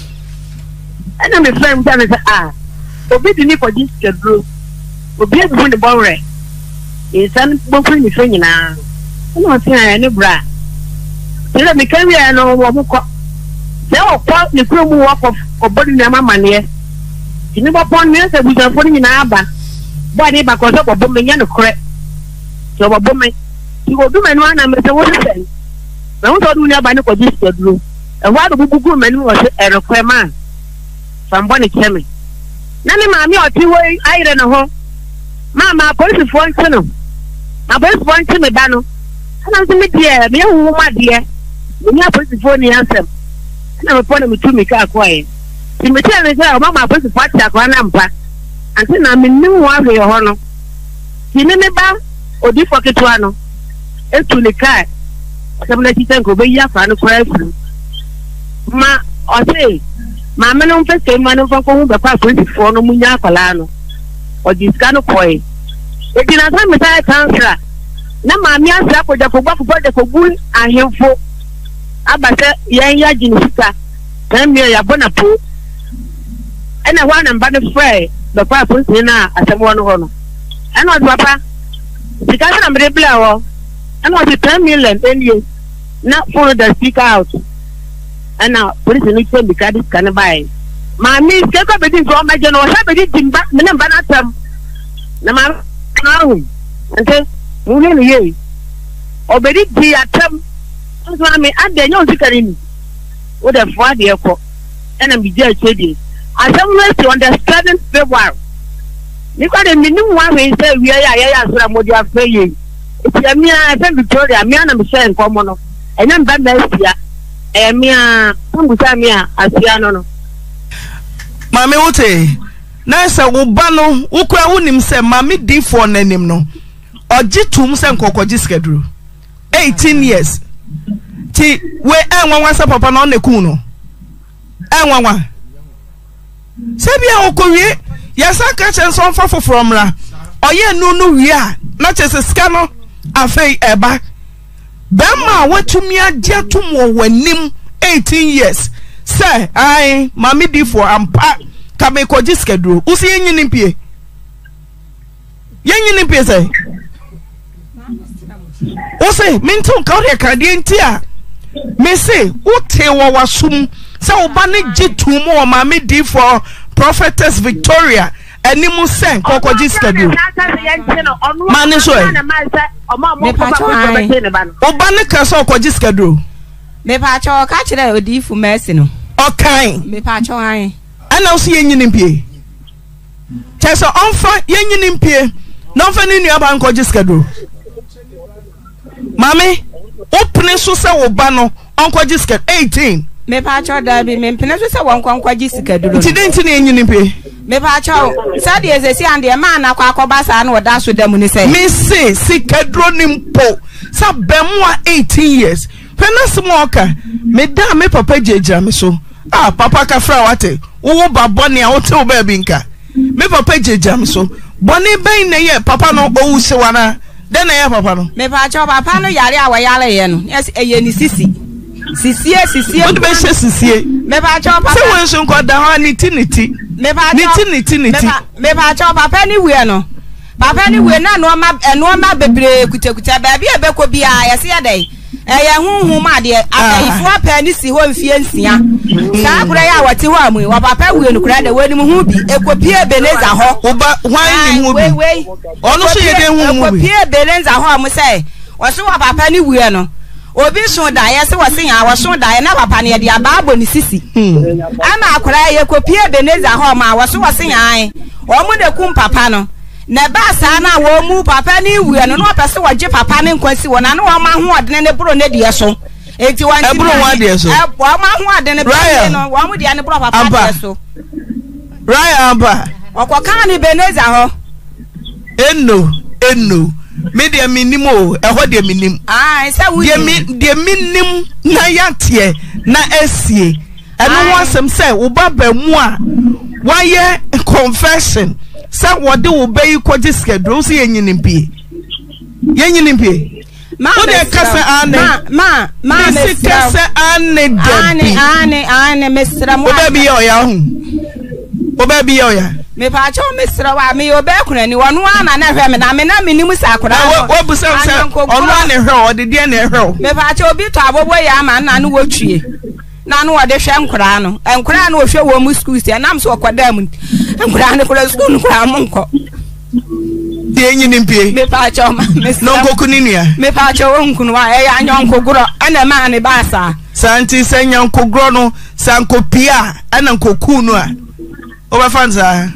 ana me friend tell me say ah obi di ni for this group obi e bu ni bonre e san bonfun ni fe nyina no ti an ni bra tell me carry an o mo ko se o pa ni kru mu wa ko obo ni ama mane e ni bo pon ni se bu jan fo ni nyina aba bo ni ba ko so bo me nya no kre so bo me ti go do me no ana me se wo se na wonto dunia ba ne ko ji skedulu e wa do gugu mani wo se erekwema sambo ne keme na ne maami oti wo aire ne ho mama police fo nti no na police fo nti me ba no ana nti me die me hu ma die me ya police fo ni ansem na me pona me tu me ka kwae ti me tie me ka mama police fo ati akwa na mpa anti na me nni wo ahwe ho no ti ne me ba odi fo keto ano etu ne ka sabla ti tanko be ya fa no kwa flu ma ose ma me no fese ma no fako hu be kwa twenty-four no munya akola no o di ska no koi e di na sa me ta transfer na ma mi asa ko ja ko gba ko de ko gun ahemfo abase yan ya ji nsika na mi ya bona po ana wa na mba no fre be kwa twenty na asemo no ho no ana o papa dikasa na mre bla wo and was ten million ten years not follow the speak out and now police need to be credit can buy my miss get up between from my general have been din back me na na tam na ma now and say we no here obedi di atam so me and dey no sikari ni we dey for dey ko and am dey chede asam no to understand February ni kwa dey minimum one we say we are ya ya sura modi afeye ya mi a ten Victoria mi ana mi se nkomo no enya mba mba sia e mi a mbusa mi a asia no no mame wote na se wo ba no ukwa wonim se mame di for nanim no ogitum se nkokoji schedule eighteen years ti we enwanwa se papa no na ku no enwanwa se bia okowie yasaka chenso mfa fofromra oye nunu wi a na chese ska no afei eba bema watumi ade atum wo wanim eighteen years say ai mami di for ampa ka me koji schedule usi yenyini pie yenyini pie say Ose mintu ka ore ka die ntia. Me say wote wo wasum se wo ba ne jitum wo ma me di for Prophetess Victoria animu sen kokoji studio. Ma ne so e. Me pa cho. Wo ba ne ka so kokoji studio. Me pa cho ka kire odifu mercy no. Okay. Me pa cho an. Ana so ye nyini pie. Che so onfa ye nyini pie. Non fa ni nua ba nkoji schedule. Mami, opne so se wo ba no onkoji schedule eighteen. Me pa cho da bi me mpene so se wo nkoji schedule. Ti den ti na enyini pe. Me pa cho sa de ezesi and e ma na kwa akoba sa na wo da so da mu ni se. Me se schedule ni mpo. Sa bemwa eighteen years. Pena smoker. Me da me papa jeje me so. Ah papa ka fra wate. Wo ba boni a wo te wo ba bi nka. Me papa jeje me so. Bonnie Bain, ye papa no go sewana. Then I have papa no. Me pa cho papa no yare a wayale ye no. Yes, eye ni sisi. Sisi e sisi e. What be she sisi? Me pa cho papa. Se won so nko da ho ni tiniti. Me pa cho. Ni tiniti niti. Me pa cho papa ni we no. Papa ni we na no ma eno ma bebre kutekuta ba bi e be ko bia yesi ya dai. Eye hunhun ma de afefu papa ni si ho mfie nsia. Sa gura ya wati ho amu wa papa we nukura de we ni mu bi ekopie beneza ho. Oba hwan ni mu bi. Ono so ye de hu mu bi. Ekopie beneza ho amu se. Oso wa papa ni we no. Obi so da ye se wose ya woso da ye na papa ne de aba abo ni sisi. Ama akura ye ekopie beneza ho ma woso wose ya. Omu de kum papa no. Na ba saa na wo mu papa ni wue no no pese wo je papa ni nkwasi wo na no ma ho odene ne bro ne de so enti wan ti bro wan de so e bo ma ho odene papa no wo mu de ne bro papa de so Ryan amba okoka ni beneza ho enno enno me de minim o e ho de minim ah se wo de mi de minim na yate na esie eno wonsem se wo ba ba mu a waye confession sa wode wo bayi kwaji schedule so yenyini pie yenyini pie ma de kasa ane ma ma me kasa ane de ane ane ane mesra mo obabi oya hu obabi oya me pa cho mesra wa me obe kunani wono ana na hwe me na me na minimu sa akora wo bu se ono ana hwe o de de na hwe me pa cho obi to abobo ya ma na no wotwie na no ode hwe nkora no nkora na ohwe wo mu school se na mso okwada mu nkora na kora school nkora mu nko de nyi nimpie me pa cho ma no nkoku ni nua me pa cho wo nkunu wa e ya nyonko goro ana ma ne ba sa santi se nyonko goro no sankopia ana nkoku no a obafanza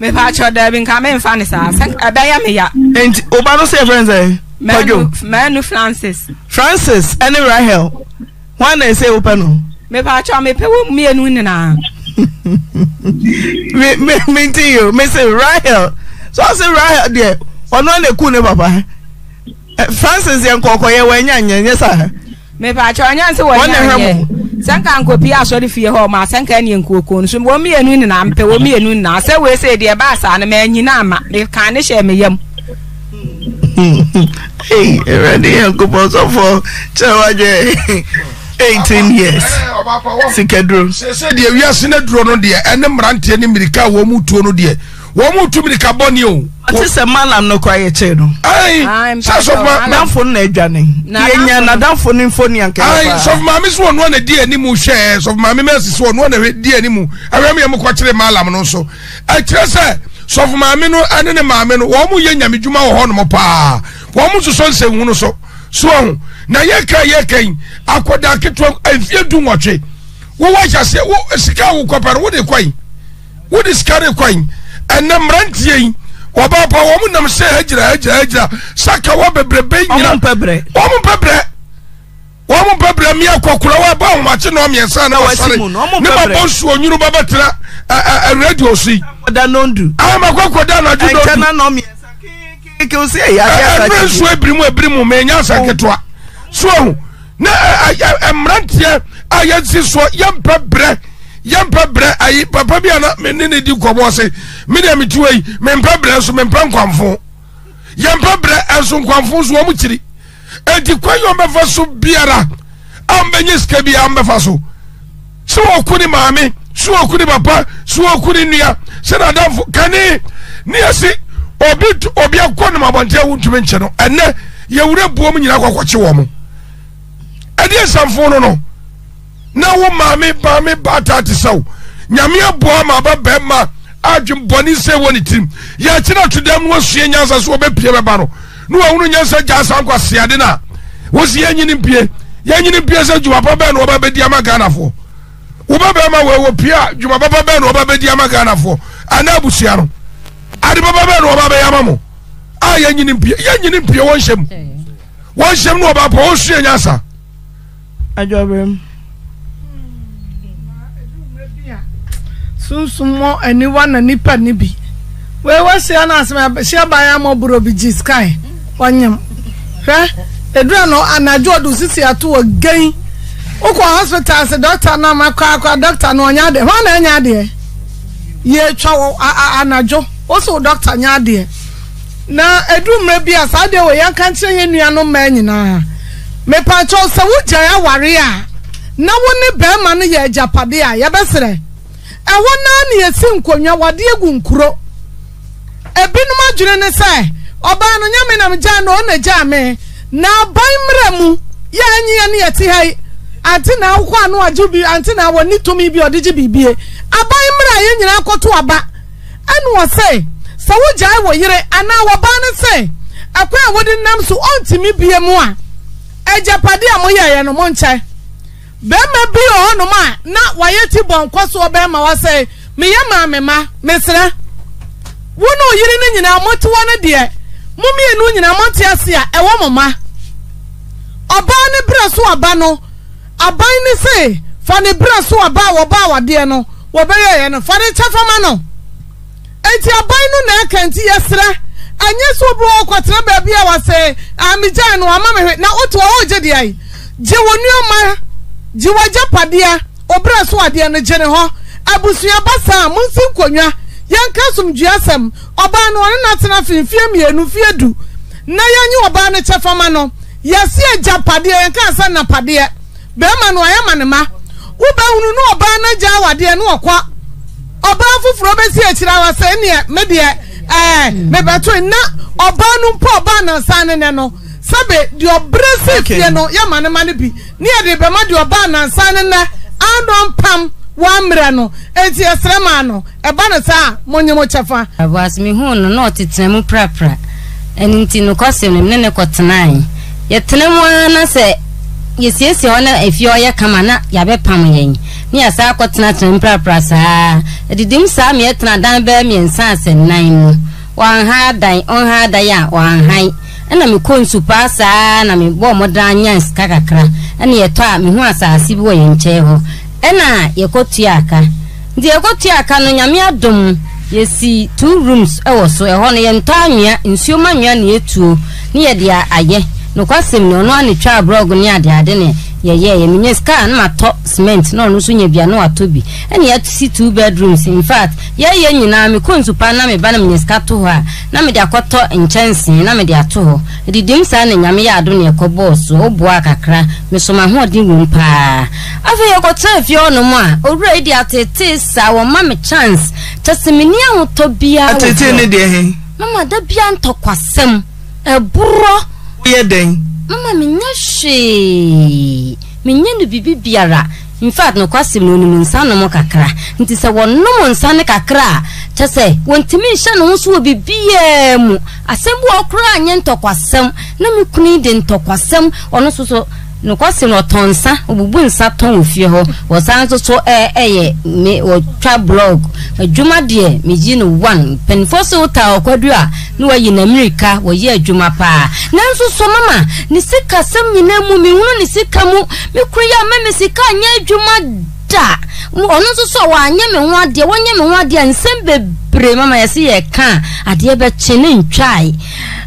me pa cho da bi nka me mfa ne sa abaya me ya enti oba no se friends eh manu manu francis francis ene rahel wan na se opa no me pa cho me pe wo me enu ni na me me me to you me say Rahel so I say Rahel there ono na ku ne papa Francis yan kokoye wanya nyanye sa me pa cho anya se wanya sanka nkopi asori fie ho ma sanka ne nkoko nso wo me enu ni na mpe wo me enu na se we say there ba sa na ma nyi na ma me kan ne she me yam hey ready nko po so for chawaje eighteen years. Sikadro. Se se de wiase na duro no de ene mrantie ne mirika wo mu tuo no de. Wo mu tu mirika boni o. Ati se malam no kwa ye che no. Ai. Sa so ma danfo na adwane. Ye nya na danfo ni mfo ni anka. Ai, so ma me so no na de ani mu hwe. So ma me me so no na de ani mu. Awe me mo kwa kire malam no so. A kire se so ma me no ane ne ma me no wo mu ye nya medjuma wo ho no pa. Wo mu so so se hu no so. So na yeka yeka akoda ketwa afie du nwotwe wo waja se wo sika wo kopar wo de kwai wo de sika re kwai ene mrantie wo ba pa wo nam se hajira hajira hajira saka wo bebrebe nyira pebre wo mu pebre wo mu pebre mi akokura wo ba wo mache no mi ensa na wo sare ne ba bonsu onyuru ba betra radio si da nondu ama kokoda na judo kana no mi ensa ke ke o se ya ya ka so ebrimu ebrimu me nya saketwa so na emrantie ayansi so yampebre yampebre ayi papa bia na menene di kobo se me na metiwei mempebre so mempankwamfo yampebre aso nkwamfo so omukiri edi kwayo mefa so biara ambenye sika bia ambefa so so okuni maame so okuni papa so okuni nua se na danfo kane ni asi Obi obi akonu mabonte wuntumi nche no ene yewure buom nyina kwakwachi wo mo. Ade samfo no no. Na wo maami baami bata tisaw. Nyame aboa ma ba bema adwumboni se woni tim. Ya kina tudam wo sue nyansa so obepie beba no. No wo nu nyansa jansa kwase ade na. Wo sie nyini pie. Ya nyini pie se juma baba na oba bedi amaga nafo. Wo baba ma wo pia juma baba na oba bedi amaga nafo. Ana abusia no. Adi baba be no baba ya mamu a ya nyini mpie ya nyini mpie won hyem won hyem no baba won sue nyasa ajobem sunsumo aniwa na nipa ni bi we we sia na asema sia ba ya mo buro bi ji sky wonyem hwe edura no anajo do sisi ato ogan ukwa hospital se doctor na makwa akwa doctor no nya de ho na nya de ye twa anajo also doctor nya de na edumre bia sa de we yankan kire yenua no ma nyina me pa cho se wo jaya ware a na woni be ma no ye ajapade a ye besere e wona na ye sin konwa wade egu nkuro ebinum adwene ne se oba no nyame na mja no na ja me na ban mremu ye anyi ne ye ti hai anti na akwa no ajubi anti na woni tumi bi odije bibie aban mra ye nyina akoto aba anu ose so wojai wo yire ana wo ba ne se akwa wodi nam so ontimi bie mu a ejapade a mo yaye no mo nche be ma bi o no ma na wayeti bonkoso be ma wase me ya ma me ma mesra wo no yire ne nyina moti wo ne de mo mie no nyina moti ase a ewo moma oba ne braso aba no aban ne se fa ne braso aba wo ba wade no wo be yaye no fa ne chafa ma no enti abai no na kanti yesra anye so bo okwatra ba bia wase amijan no ama me na oto oje de ai je wonu ama je waje padea obra so ade no je ne ho abusua basa munsi konwa yanka sumduasem oba no one na tena finfie mienu fie du na yanyi oba no chefama no yesi eja padea yanka asa na padea be ma no ayama ne ma uba hunu no oba na ja wade no okwa oba fufuro be si akira wase ne me de eh me beto na oba nu po oba na sane ne no sabe de obrese fie no ya mane mane bi ne de be ma de oba na sane ne adon pam wa mre no enti esrema no e ba no sa monye mo chefa abwas me hu no no tetem prapra enti no kwase ne ne kotenan ye tenemu na se yesiesie ona efie oya kama na ya be pam yen ni asa akotena tun prapra sa edidim sa me etena dan ba me nsa asennan mu wan ha dan on ha da ya wan han na me konsu pa sa na me bo modan nyans kakakra na ye to a me hu asase bi wo ye nche ho na ye kotua aka ndi ye kotua aka no nyame adom yesi two rooms e wo so e ho na ye ntanwa nsuoma nwa na etuo ni ye dia aye no kwasem no no ani twa blog ni ade ade ne ye ye ye menye ska na mato cement na onu so nya bia na ato bi ene ya si two bedrooms in fact ye ye nyina me konsu pa na me ba na menye ska to ha na me de akoto nchense na me de ato ho di dim sa na nyame ya ado ne ekobo so obo akakra me so ma ho odi won pa afa ye kotra fi onu mu a owura di atete sa wo ma me chance tasimini an to bia atete ne de he mama da bia ntokwasem eburo yeden mama minyashi minyenu bibi biara in fact no kwase mu nunu nsa no mokakra nti se wonnom nsa ne kakra chese wontimi hye no nso obibie mu asembu okra anye ntokwasem na mekuni de ntokwasem ono so so no kwase no tonsa obubu nsa ton ofie ho wosan so so eh eh me otwa blog adwuma de meji no one penfoso uta okwadu a ni wayi na America wayi adwuma pa nanso so mama ni sika sam nyina mu me hunu ni sika mu me kuri ya meme sika anya adwuma da ono so so wa anya me ho ade wonye me ho ade nsem bebre mama yesi ye kan ade be chene ntwai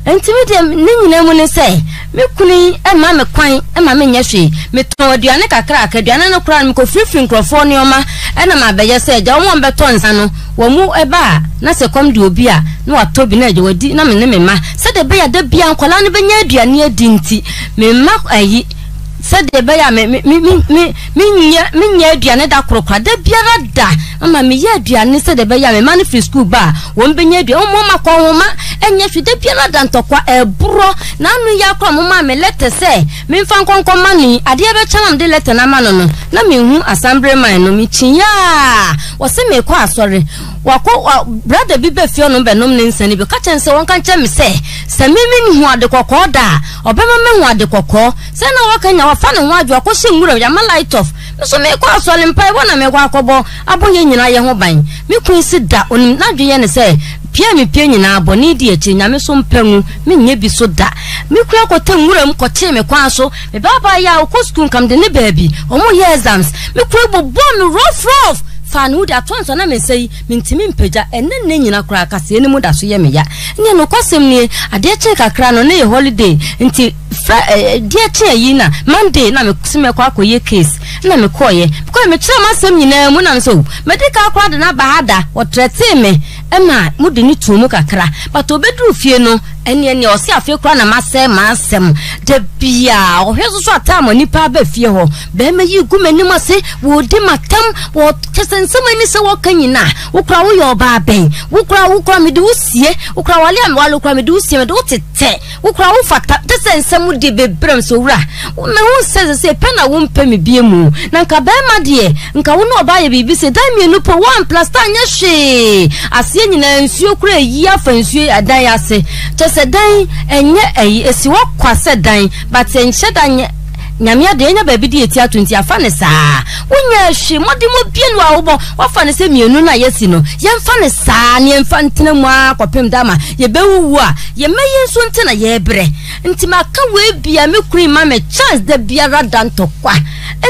entimi de ni nyina mu ni se me kuni e ma me kwan e ma me nyahwe me ton aduane kakra akaduane no kra me ko frifri nkrofo ne oma e na ma beye se ja won beto nsa no wo mu eba na se kom de obi a na wato bi na je wadi na me ne me ma se de be ya da bia nkola ne benya aduane adi nti me ma ayi said the bear me me me me me biana da crocra de biara da ama me ye biana said the bear me man free school bar won be ye bi o mama kwa mama enye hwe de biana da ntokwa ebro na anu ya kwa mama me letter say me mfa nkonkon mani ade e be chanam de letter na mano no na me hu assemblyman no me chiya wo se me kwa asore wako brother bi be fio no be nom ne nsani bi ka chense won kan che me say se me me hu ade kokko da obema me hu ade kokko se na wakanya wafa ne ho adwo akohye ngura ya ma light off so me kwa asole mpa wona me kwa akobo abonye nyina ye ho ban me kunsi da onim na dwe ye ne se pia me pia nyina aboni di echi nyame so mpanu me nye bi so da me kwa akota ngura m koche me kwa so me baba ya okosku nkam de ne baby omo ye exams me kwa bobo me rough rough fanu da twanso na me sei mintimi mpagya ene ne nyina kra akase ene mu da so ye me ya nye no kwasem ni ade che kakra no ne holiday nti dia che yi na monday na me kusime kwa akoye case na me koye because me kire masem nyina mu na nso medical akwa de na bahada o trete me ema mu de ni tumu kakra but obedru fie no ene ne o se afie kra na masem masem de bia o hwezo so atamo ni pa ba fie ho be me yi gumani mase wo de matam wo nsema ni se wakanyina wukra wo yo ba ben wukra wukra me de usie wukra wale am wale wukra me de usie me de utete wukra wo fata tese nsemu de bebrem so wura na hu se se pe na wo mpa me bie mu na nka ba ma de nka wo no ba ye bibi se dan me nupo one plus tan ye hwe asie nyina nsuo kura yi afa nsuo adan ase tese dan enye eyi esi wo kwase dan but enhye dan nyamia de nya baby di etia twenty afa ne saa wonya hwe modimo bie no a wo wafa ne se mienu na yesi no ye mfa ne saa ne mfa ntena mu a kwapem dama ye bewuwu a ye meyi nso ntena ye bre ntima ka we bia me kuri ma me chance de bia rada ntokwa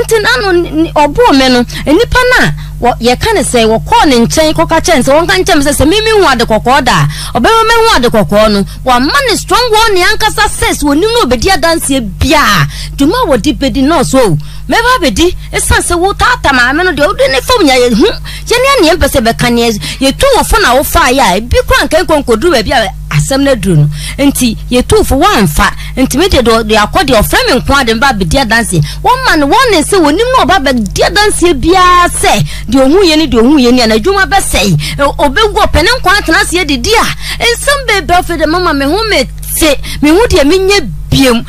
ntena no obo me no enipa na ye ka ne se wo ko ne nchen koka chance won ka nchem se se mimi hu ade kokko da obema me hu ade kokko no wa man strong one yanka success woni no obedia dance bia duma wo di bedi no so meba bedi esan se wo tata ma me no de odi ne fom nya ye hu ye ne ne mpese be kan ye ye tu wo fo na wo fa ya bi kran kan konkodu ba bia asem na dru no enti ye tu fo wan fa enti me de do akode ofra me nko ade mba bedia dance wo man wo ne se woni no ba bedia dance bia se de ohu ye ne de ohu ye ne na dwuma be sei obegwo pene nko atena se ye didi a ensem be be fe de mama me hu me se me hu de me nye biem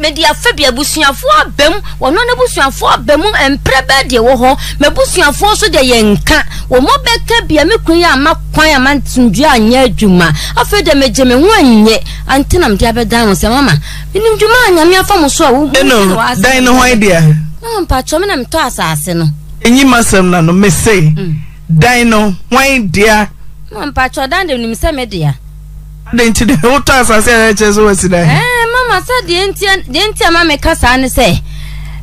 me dia fa bia busuafo abem wono ne busuafo abem emprebe de wo ho me busuafo so de yenka wo mo beka bia me kun ya makwan ya mantundue anya adwuma afa de me je me ho anye antenam dia be dan se mama minim dwuma anya me afa mo so a wo dan no ho idea na mpa cho me na mto asase no enyi masem na no me sei dan no ho idea na mpa cho dan de nim se me dia den ti de ho to asase na chezo wasi dan mama sa de entia de entia mama ka sa ne se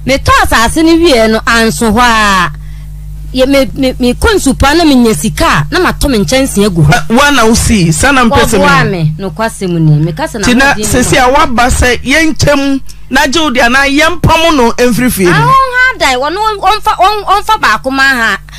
me to asase ne wie no anso ho a ye me me, me konsupa na me nyasika na mato me nchanse egu ho wana usi sana mpese me no kwasem ni me ka sa na na sese a waba se ye nchem na jodi ana ye mpam no emfrifie ah ha dai wono onfa onfa ba akoma ha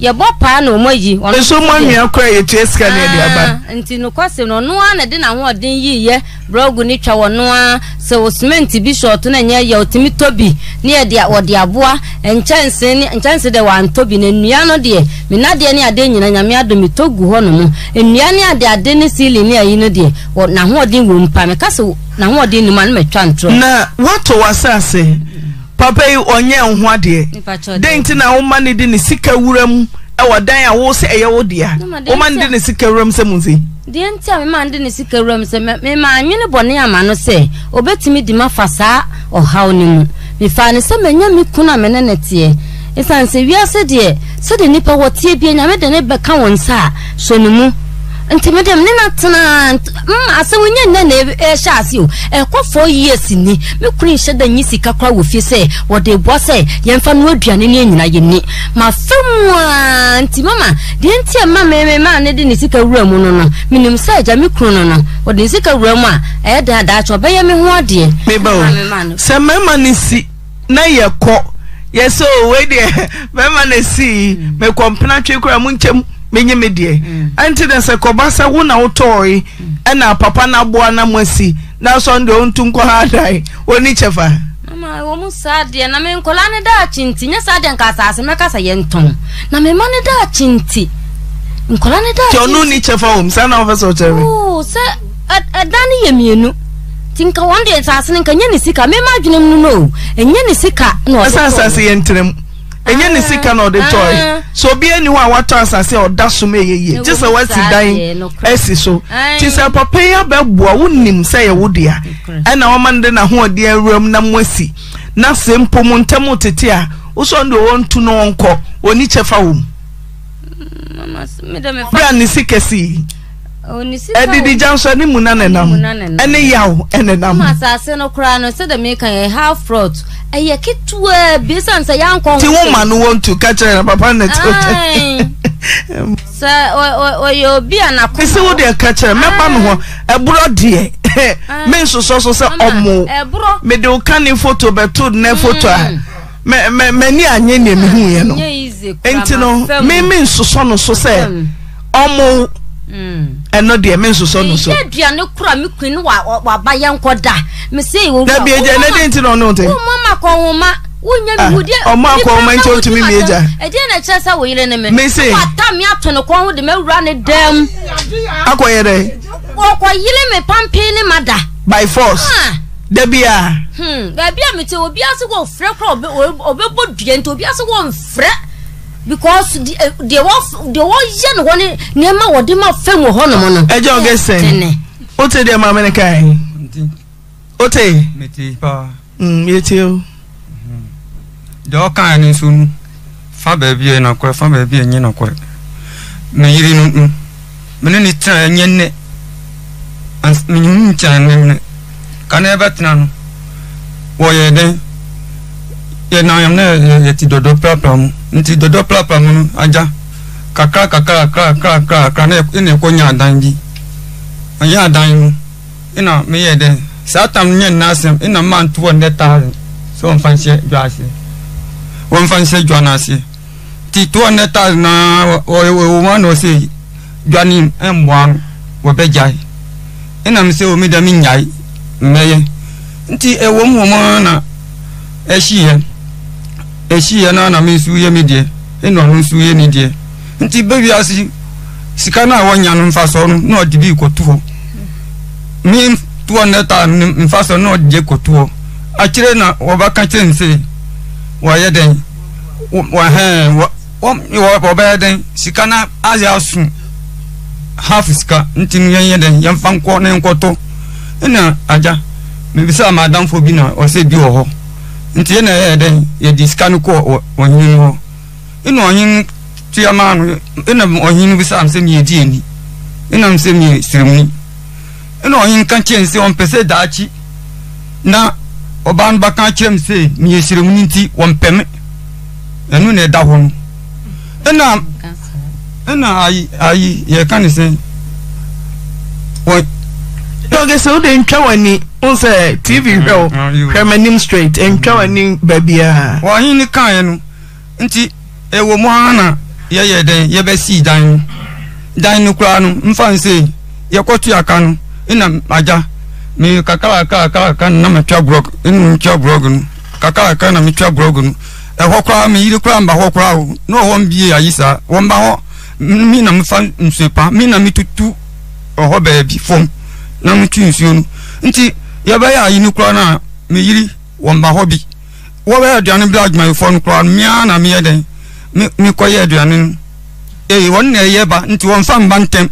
ye bopa na omaji ono so manwea kra ye tieska na dia ba nti no kwase no no ana de na ho odin yiye brogu ni twa wono a se osment bi short na nya ye otimi tobi na ye dia wodi aboa enchanse ni enchanse de wan tobi na nua no de me na de ni ade nyina nyame adomi togu ho no mu nua ni ade ade ni sili ni ayi no de na ho odin wo mpa me kase na ho odin ni ma na metwa ntro na wato wasase papa yi onye ho ade den ti na wo mane de ne sika wuram e wodan a wo se eye wo dia wo mane de ne sika wuram se munzi den ti a me mane de ne sika wuram se me ma anwe ne bone ama no se obetimi di mafa saa ohaw ni mu me fa ne se menya me kuna me ne nete e san se wiase de se de nipa wotie bia nya me de ne beka won saa so ne mu Nti me dem ne natena mm ase wonye nna na e sha ase o e kwa four years ni me kuri hye da nyi sika kwa wo fie se wo de bo se ye mfa no aduane ne nyina ye ni ma famwa nti mama de nti e ma me me ma ne de ne sika wura mu no no minim se agya me kru no no wo de sika wura mu a e da da cho be ye me ho de me ba o se me ma ni si na ye ko ye so we de me ma na si me kompena twe kura mu nchem menye medie anti den se kobasa wo na wotoy na papa na boa na masi na so ndo ontu nko ha dai oni chefa mama wo musa de na me nkola ne da chinti nya sa de nka sase me kasa ye nton na me ma ne da chinti nkola ne da chinti tonu ni chefa wo musa na ofeso tere o se adani yemienu tinka wonde sase nka nya ni sika me ma dwene mu no enya ni sika no sase ye ntrem enye ni sika na ode toy so bi eni wa wato asase oda so me yeye ti se wati dan esi so ti se papa ya beboa wonim se ye wode ya ena wo mande na ho ode awram na mwasi na sempo mu ntemu tete a wo so ndo won tu no onko oni chefa wo mama me da me fa ni sika si oni sika edidi janso ni mu na nenam ene yawo ene nam mama asase no kra no se da me kan half fraud. Aye, kitwa bisan sa yanko. Ti woman no want to catch her papa na to. Sa o o yo bia na ko. Se wo dey catch her, me ba me ho. Ebro de. Me so so so se omo. Ebro. Me dey o kan in photo beto na photo a. Me me me ni anye na me hu ye no. Enti no, me me so so no so se omo. Mm. And not the immense son. So, dear, no crime, you can walk by young Koda. Missy will be a dentist or nothing. Mamma call Mamma, would you? Oh, Mamma call my child to me, Major. I didn't chance I will in a minute. Missy, tell me up to no call with the mill run it down. Acquire walk while you let me pump in mother by force. Debia, hm, Babia, me to be as a wolf, fret or be gentle, be as a one fret. Because the the one the one young one never would do my film or honor. I don't get saying. Ote de Mamanakai Ote Metipa Metio Doka and soon Fababy and a quack from a beer and a quack. Maybe many try and yen and mean chan can ever turn. Why then? Yet now I am there yet the dodo nti dodo plapa mu aja kakra kakra kakra kakra kakra ene konya adanji anya adan ina me ye de satam nyen nasem ina man two hundred thousand so on fanche dwase won fanche dwanase ti two hundred thousand na o man o se dwanin emwan wo bejai ina me se o mi da mi nyai meye nti ewo mu mo na ehie eshi yana na misu ye medie eno no su ye ni die nti bewiasi sika na wanya no mfaso no na odi bi kotuo mi two hundred thousand mfaso na odi kotuo akire na obaka kire nse wa ye den wa he wa wa ba den sika na azia sun half sika nti nyenye den yamfa nko na nkoto ina aja me bisa madam fo bi na o se bi oho nti na ye den ye diskanu ko onyin ho ina onyin tia manu ina onyin bi sam se ni die ni ina mse mi sirmi ina onyin kan chen se on pese daachi na oban ba kan chen se mi sirmi nti won pem enu ne da ho ina ina ayi ayi ye kan se what toge se o de ntwa wani unse T V hwel hwemanim straight entwa wani baby ah wo hin ni kan ye no nti ewo mo ana ye ye den ye be si dan dan no kura no mfa nse ye kwotu aka no ina aja mi kakala kakala kan na metwa grog inu ntwa grog no kakala kan na metwa grog no e hokwa mi yiri kura mba hokwa wo no ho mbie ayisa wo mba ho mi na mfa nsepa mi na mitutu oho baby fom na mtu nsuo nti yaba ya yini kura na me yiri womba hobi wo ba aduane black my phone kura me na me yeden me koye aduane eh won na yeba nti won fam bantem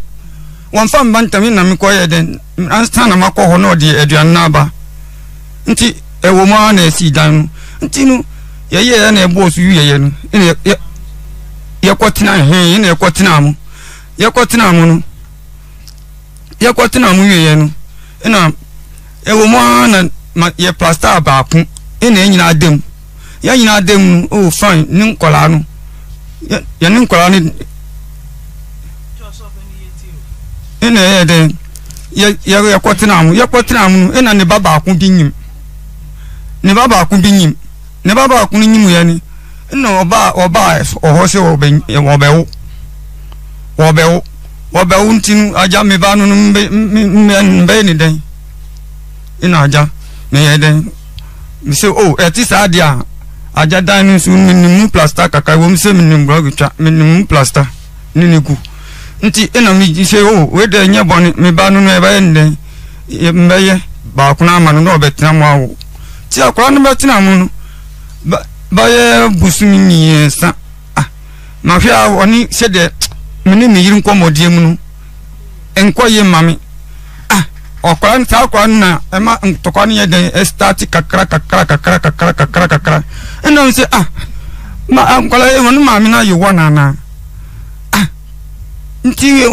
won fam bantem na me koye den anstan na makoho no de aduane na ba nti ewo mo na si dan nti nu yeye na ebo osu yeye nu ye kwotena he ye na kwotena mu ye kwotena mu ye kwotena mu ye no na ewo mo na ye plaster ba ku ina nyina dem ya nyina dem o fine ni nkola no ya ni nkola ni ina ye de ye ye kwotena mu ye kwotena mu ina ne baba ku bi nyim ne baba ku bi nyim ne baba ku nyim ye ni ina oba oba oho se oben obewo obewo obewo ntin aja me ba nunu mbe mbe ni den ina aja me ye den mi se o eti sa dia aja dan ni su minimum plaster kaka wo mi se minimum gwa minimum plaster ni ni ku nti ina mi se o we de nye boni me ba nunu e ba ye den mbe ye ba kuna ma nunu obetina mu awo ti akwa nbe tina mu ba ba ye busumi ni sa ah ma fi a oni se de mini mi yirin ko modie mu nu enko ye mami ah okwa nta okwa na e ma ntokwa ne de start kakra kakra kakra kakra kakra kakra eno se ah ma ankola e wonu mami na yewa na na ah nti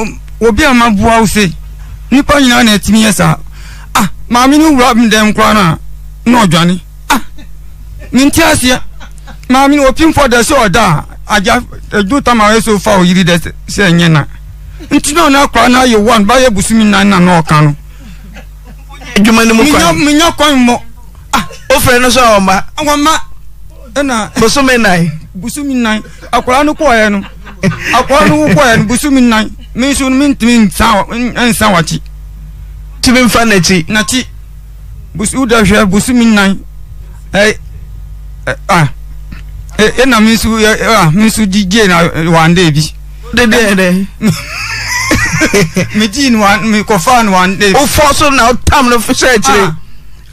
obi ama bua wo se ni pa nyina na etimi yesa ah mami ni wura mi dem kwa na na odwane ah nti asia mami ni opim for the show da aja do tamare so fa o yiri de se enye na ntino na kwa na ye one ba ye busumi na na no kan no ejuma ni mu kwa mi nyo kwa mo ah o fere no so o ma o ma na busumi nine busumi nine akwa no kwa ye no akwa no kwa ye busumi nine mi so mi ntimi nsa nsa wachi ti bi mfa na chi na chi busu da hwe busumi nine eh ah eh na misu ah misu D J na one day bi de de de me tin one me ko fan one day o forso na tam no search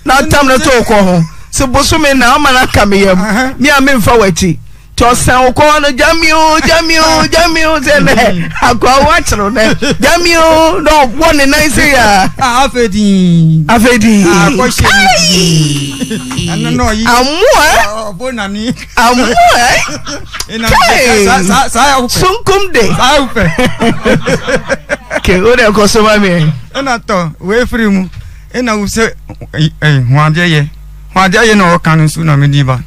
na tam no to ko ho se bosume na ma na kamiyam mi ame mfa wachi to san ko no jamio jamio jamio zene akwa watro ne jamio no one nice ya afedi afedi akwashe ni ano no yi amua obonani amua ina sa sa sa upe sunkum de sa upe ke ore ko so mami ina to we free mu ina use eh hwade ye hwade ye no kan su na mediba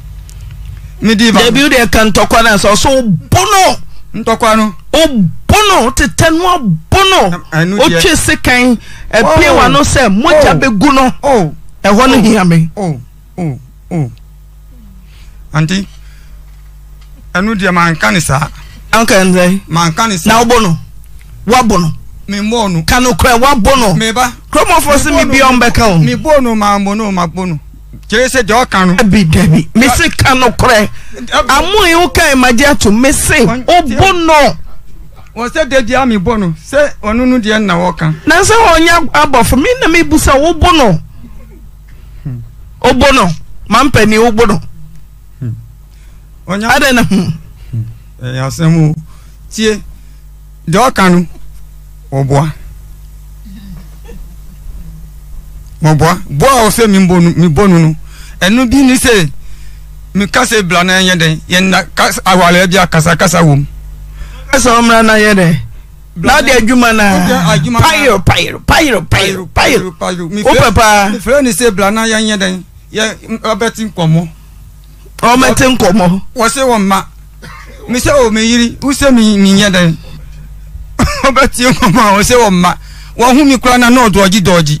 Medieval. The build a can talk on us also bono. Ntokwano. Oh bono to ten one bono. Oh chesikan a pay one no say much a beguno. Oh a one hear me. Oh oh oh. Auntie I know dear man canisa. Uncle man canisa. Now bono. Wabono. Me mono. Cano cry wabono. Meba. Cromo for see me beyond back on. Me bono ma bono ma bono. Jesse Jokan, be Debbie, Missy Cano Cray. I'm okay, my dear, to miss it. Oh, Bono was that the Yami Bono, say, or no, dear Nawakan. Nancy, on young Abba for me, the Mibusa, oh Bono, oh Bono, Mampenny, oh Bono. On your other name, Yasamu, Tia Jokan, oh boy. Mon bois, bois au fait, mi bon, mi bon nous. Et nous bien ici, mi casse blanc na yende, yenda casse à wale bien casse à casse à oum. Casse à oum na yende. Là des jumana. Pairo, pairo, pairo, pairo, pairo, pairo. Oh papa. Mi frère ici blanc na yende, yenda abetin komo. Abetin komo. Wase wama. Mi se o mi yiri, u se mi mi yende. Abetin komo, wase wama. Wahu mi kwa na no doji doji.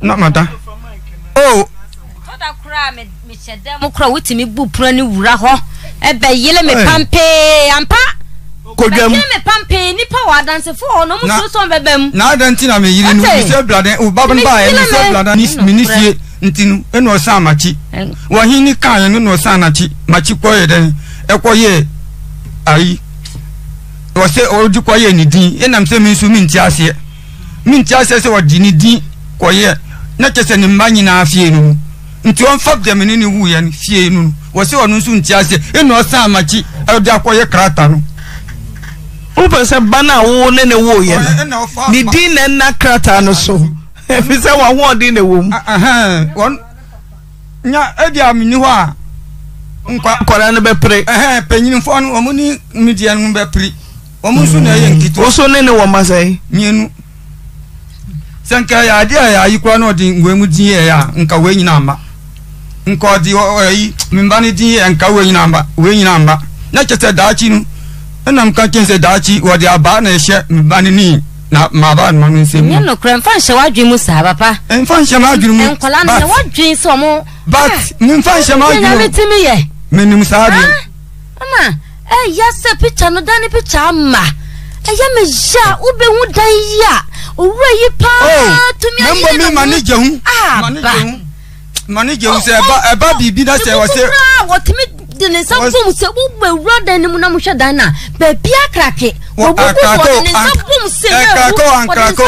not matter. Oh, what a crime, Mister Democrat, with me, Buprani Raho, and by Yellow Pampay and Pa. Could you me Pampay, Nipa, dance for no more so on the bem? Now, Dantina, me, you didn't say blood and Babin by and blood and his ministry until no Samachi. When he can, no Sanachi, Machipoe, then a coyer. I was say old Duquay and I'm saying, Sumin Tiasia. minti asese wa dini di koye na kese ni manyi na afie nu nti on fap de menini wuye ni fie nu wo se wonu nsu nti ase enu osa machi odi akoye krata nu upo se bana wo ne ne wo ye ni di na na krata no so efi se wa ho di na wo mu aha won nya edi amini ho a nkora ne be pre eh penyini fo no omuni media no be pre omunsu na ye nkitu wo so ne ne wo masai mienu sanka ya dia ya ikwa no di ngwe mu di ya nka we nyina mba nko di oyi mba ni di ya nka we nyina mba we nyina mba na chese daachi nu na mka chese daachi wo di aba na ehye mba ni ni na maba na nse mu nyelo kran fa nhye wadwen mu sa papa mfa nhye ma adwen mu enkola na wadwen so mo but mfa nhye ma adwen mu metimi ye menim sa de ama eh ya se picture no dani picture ma eh ya me ja ube hu dan ya Uwe pa to me and me manage you. Ah, manage you, sir. A baby did I say, what me didn't some fool, so we'll rather than Munamushadana, but Pia Cracket. What I can't say, I can't go and crack.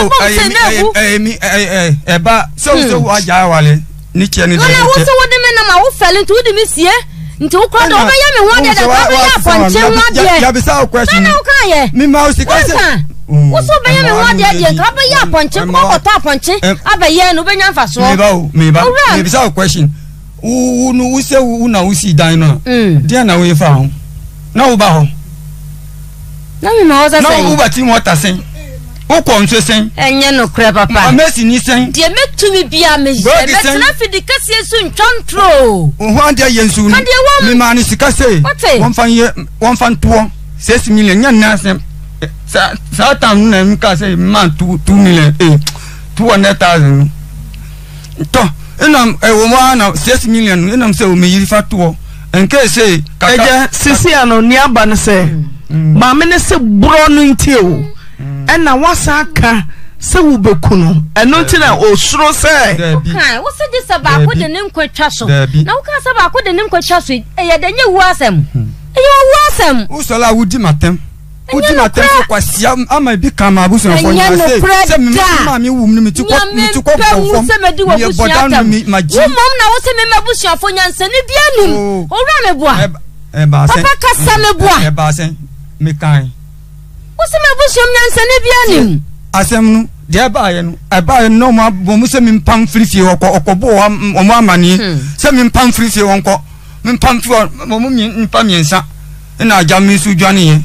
I about so what I want. Nichi and I also want the men of our fell into the miss here. Into quite over and wanted to have a question. What's up, baby? What did you drop a yap on Chip? What up on Chip? Up a yen, open your fast. Maybe I'll without question. Who knows who now see Dino? Diana, we found no bow. No, no, no, no, no, no, no, no, no, no, no, no, no, no, no, no, no, no, no, ça ça t'amène qu'à ces man tout tout mille et tout en état toi un homme et au moins six millions un homme c'est au milieu fait tout en que c'est c'est c'est à nos niais banser ma mère c'est brûlant intio et na wasaka c'est où beaucoup non et non tu n'as au chro c'est aucun on se dit ça va quoi de n'importe quoi chasse non aucun ça va quoi de n'importe quoi chasse et y a des niais ouasem et y a ouasem où cela vous dit matin ou tu m'attends quoi si à ma bille comme à vous sur mon frère c'est même ma mère ou me tu quoi tu quoi vous se me dit vous vous attendez ma dit maman n'a aussi même à vous sur fond yansen bien nous on va me boire eh bah c'est papa casse me boire eh bah c'est mais quand ou se me vous sur yansen bien nous asem nous dia ba ye nous eh bah non moi bon se me pam frifie okko okko bo o ma mani se me pam frifie onko me pam frifie mo me pam yensa na jammi su jwani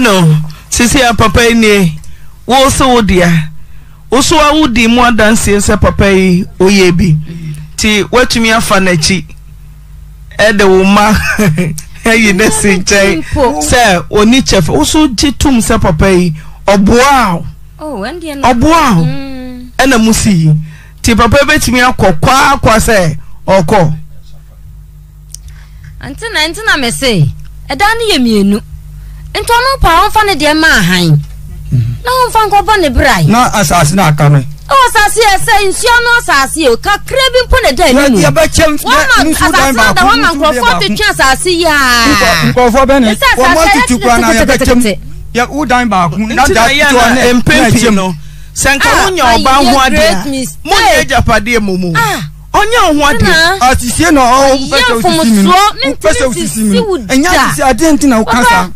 no sisi ya papa ni woso wodia woso awudi mu adanse se papa yi oyebi ti watumi afa na chi e de wo ma eyi na se chai se oni chef woso titum se papa yi oboa oh and dia oboa e na musi ti papa betumi akokwa akwa se okọ antina antina me se e da na yemienu Ntono pa on fane de ma han. Na on fan ko bone brai. Na asase na aka no. O asase e se nsia no asase o ka krebi mpo ne da ni. Ya ba chem ni su dan ba. Na wa man ko fo te chance asase ya. Ko fo be ne. Wo mo ti tukura na ya ba chem. Ya u dan ba ku na da to na empem no. Senka wonya oba ho ade. Mo ye japade momo. Onya ho ade. Asise no o be to sisi mi. Be to sisi mi. Enya sisi ade nti na o kasa.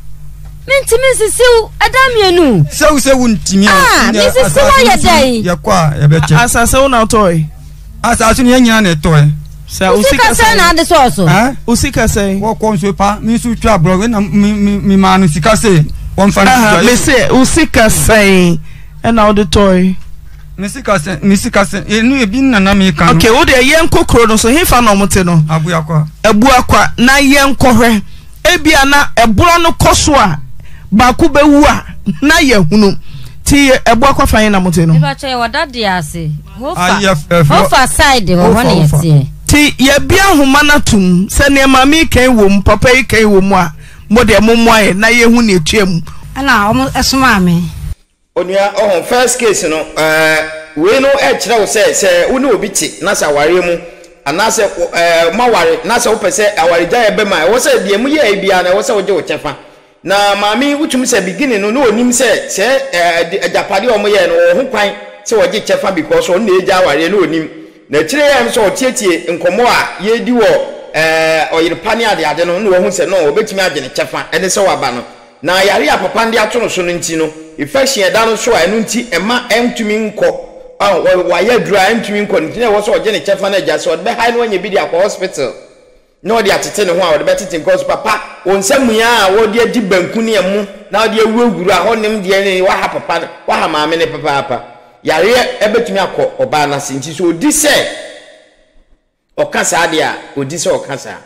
Minti minsi siu adamienu. Siu siu untimia. Ah, minsi siu ya day. Ya kwa ya beche. Asa siu na toy. Asa siu ni nyanya na toy. Siu usika siu na ande soso. Ah, usika siu. Wo konso pa minsu twa blog na mi mi manu usika siu. One fan. Ah, minsi usika siu. Na ande toy. Minsi kase minsi kase. Enu ebi na na mi kanu. Okay, wo de yenko kro no so hefa na omote no. Abu akwa. Abu akwa na yenko hwe. Ebi ana ebro no koso a baku bewua na yehunu ti ebo akwafanin na motenu eba che wadade ase hofa hofa side ho ho ne tie ti ye bia homa na tum se ne mami kan wo m papa yi kan wo mu a mo de momo aye na yehu ne tuam ana omo esoma me onua ohon first case no eh we no e kire wo se se wo ne obi ti na sa ware mu ana se eh maware na se wo pese aware ja ebe ma wo se de mu ye bia na wo se wo je wo chefa na mami wutumi se beginning no no nim se se ajapade omoye no ho kwan se woje chefa because on eja aware no nim na kire yam so otietie nkomo a ye di wo eh oyirpani ade ade no no ho se no obetimi agene chefa ene se waba no na yare apapa ndi atono so no nti no infection eda no so anu nti ema entumi nko ah wa ya dura entumi nko nti na wo so oje ne chefa na eja so be high no anye bi dia kwa hospital no dia tete ne ho a wo be tete because papa onsamua a wo dia di banku ne mu na wo dia wuwuru a ho nem dia ne wa ha papa wa ha maame ne papa papa yare ebetumi akọ oba na se nti so odi se okasa dia odi se okasa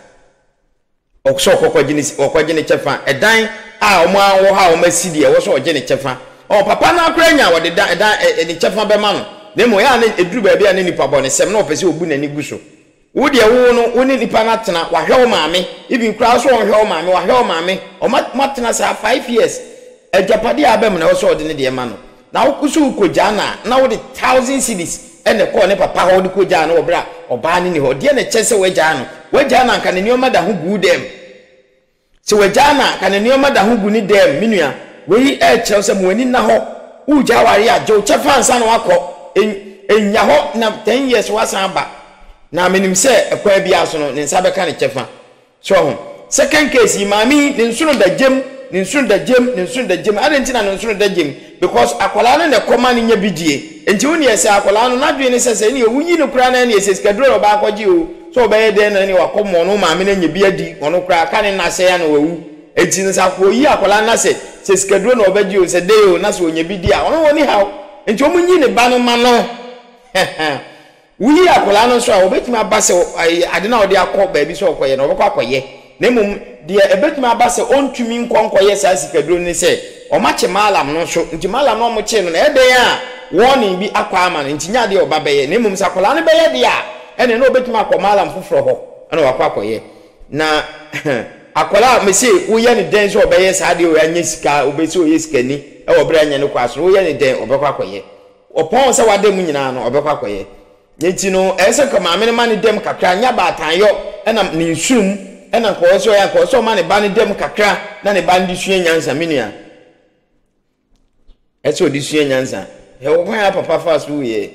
okso okọ jinisi okọ jini chefa edan a omo an wo ha omo si dia wo so ojini chefa o papa na akranya wo de edan ni chefa be ma no ne mo ya ne eduru ba bia ne nipa bo ne sem na opese obu na ni guso wo de wo no woni nipa na tena wahwe maame ibi kura so wahwe maame wahwe maame o matena sa five years ejapade abem na wo so de ne de ma no na wo kusu koja na na wo de one thousand cedis ene ko ne papa ho de koja na obra oba ne ne ho de ne chese waja no waja na kan ne o mada ho gu dem se waja na kan ne o mada ho gu ni dem minua weyi e che se mo ani na ho uja wari ajo chefa ansa na wakọ enya ho na ten years wasan ba na menim se ekwa bia so no nsa beka ne chefa so ho second case mami nsuno da jem nsuno da jem nsuno da jem aren't na nsuno da jem because akwala no ne koma ne nya bidie enti woni ese akwala no nadwe ne sese ne wunyi no kra na ne ese skadro ba akwaji o so obaye den na ne wakomo no mami na nya bia di ono kra ka ne na se ya no wawu enti nsa ko yi akwala na se se skadro no obaji o se de o na so nya bidie ono woni haw enti omunyi ne ba no ma no Wi akola no so a obetima abase ade na ode akọ ba bi so okoye na obekọ akoye na mum de ebetima abase ontumi nkonkoye sa sikadro ni se o mache malam no so nti malam no mo che no na ede ya warning bi akwa ama nti nya de obabaye na mum sakola ne beye de ya ene na obetima akọ malam foforo ho na wakwa akoye na akola me se wo ye ne den so obeye sa de o anya sika obesi o ye sika ni e wo bra nya ne kwa so wo ye ne den obekọ akoye opon se wade mu nyina no obekọ akoye nti no ese ko maame ne mane dem kakra nya ba atanyo ena ne nsum ena ko oso ya ko oso mane ba ne dem kakra na ne ba ndi sue nyansa menua ese odi sue nyansa he wo kwa papa fast wo ye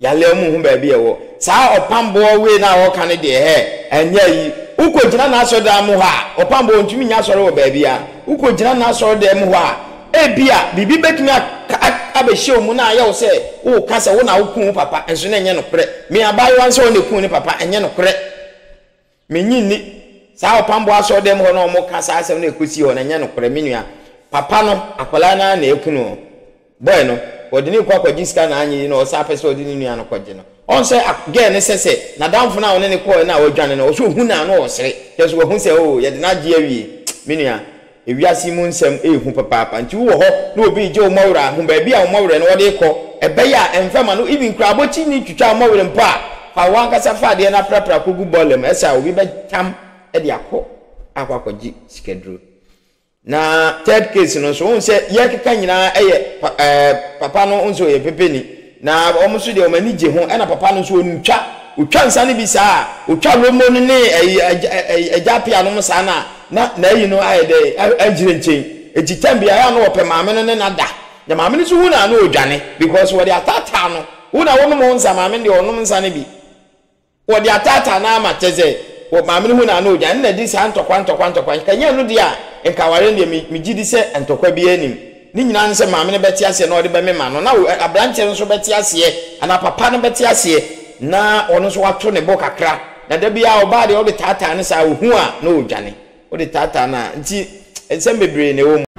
ya le mu hu ba bi e wo saa opambo we na wo kan de he enya yi uko jina na aso da mu ha opambo ontumi nya sore wo ba bi a uko jina na aso da mu ha e bia bibi betumi abehye omu na ayo se wo kasa wo na wo kun papa enso na enye no kre me abaye wan se wo ne kun ni papa enye no kre me nyinni saa opambo aso dem ho na omo kasa asem na ekosi ho na enye no kre menua papa no akola na na ekuno boy no odini kwa kwa jiska na anyi na osa pese odini nua no kwaje no on se ge ne sese na damfo na woni ne ko na wadwane na oso hu na no osere yeso wo hu se o ye de na je awie menua ewiase mu nsem ehu papa papa nti wo ho na obi je o mawra ho ba bia o mawra na wode ko ebeya emfema no even kra bochi ni twitwa mawra mpo a fa wanka safa de na prapra ko gu bolem esa obi be tam e de akọ akwa kwaji skedro na third case no so won se ye keka nyina eye papa no onzo ye pepeni na omusu de o mani je ho na papa no so ontwa otwa nsa ne bi saa otwa romo no ne ejapia no mo saa na na na yi no aye dey ajire nchen eji tambia ya no ope maame no ne nada ya maame no so hu na na odwane because wo de atata no hu na wo no mo nsa maame de onom nsa ne bi wo de atata na amateze wo maame no hu na na odwane na di sa ntokwa ntokwa ntokwa kanya no de a enkaware ne mi gidi se ntokwa bi anim ni nyina nse maame ne beti ase na ode be me ma no na abranche nso beti ase ana papa no beti ase na ono so wato ne bo kakra na da bia oba de obi tata ne sa hu a na odwane o de tata na nti ensem bebre ne wo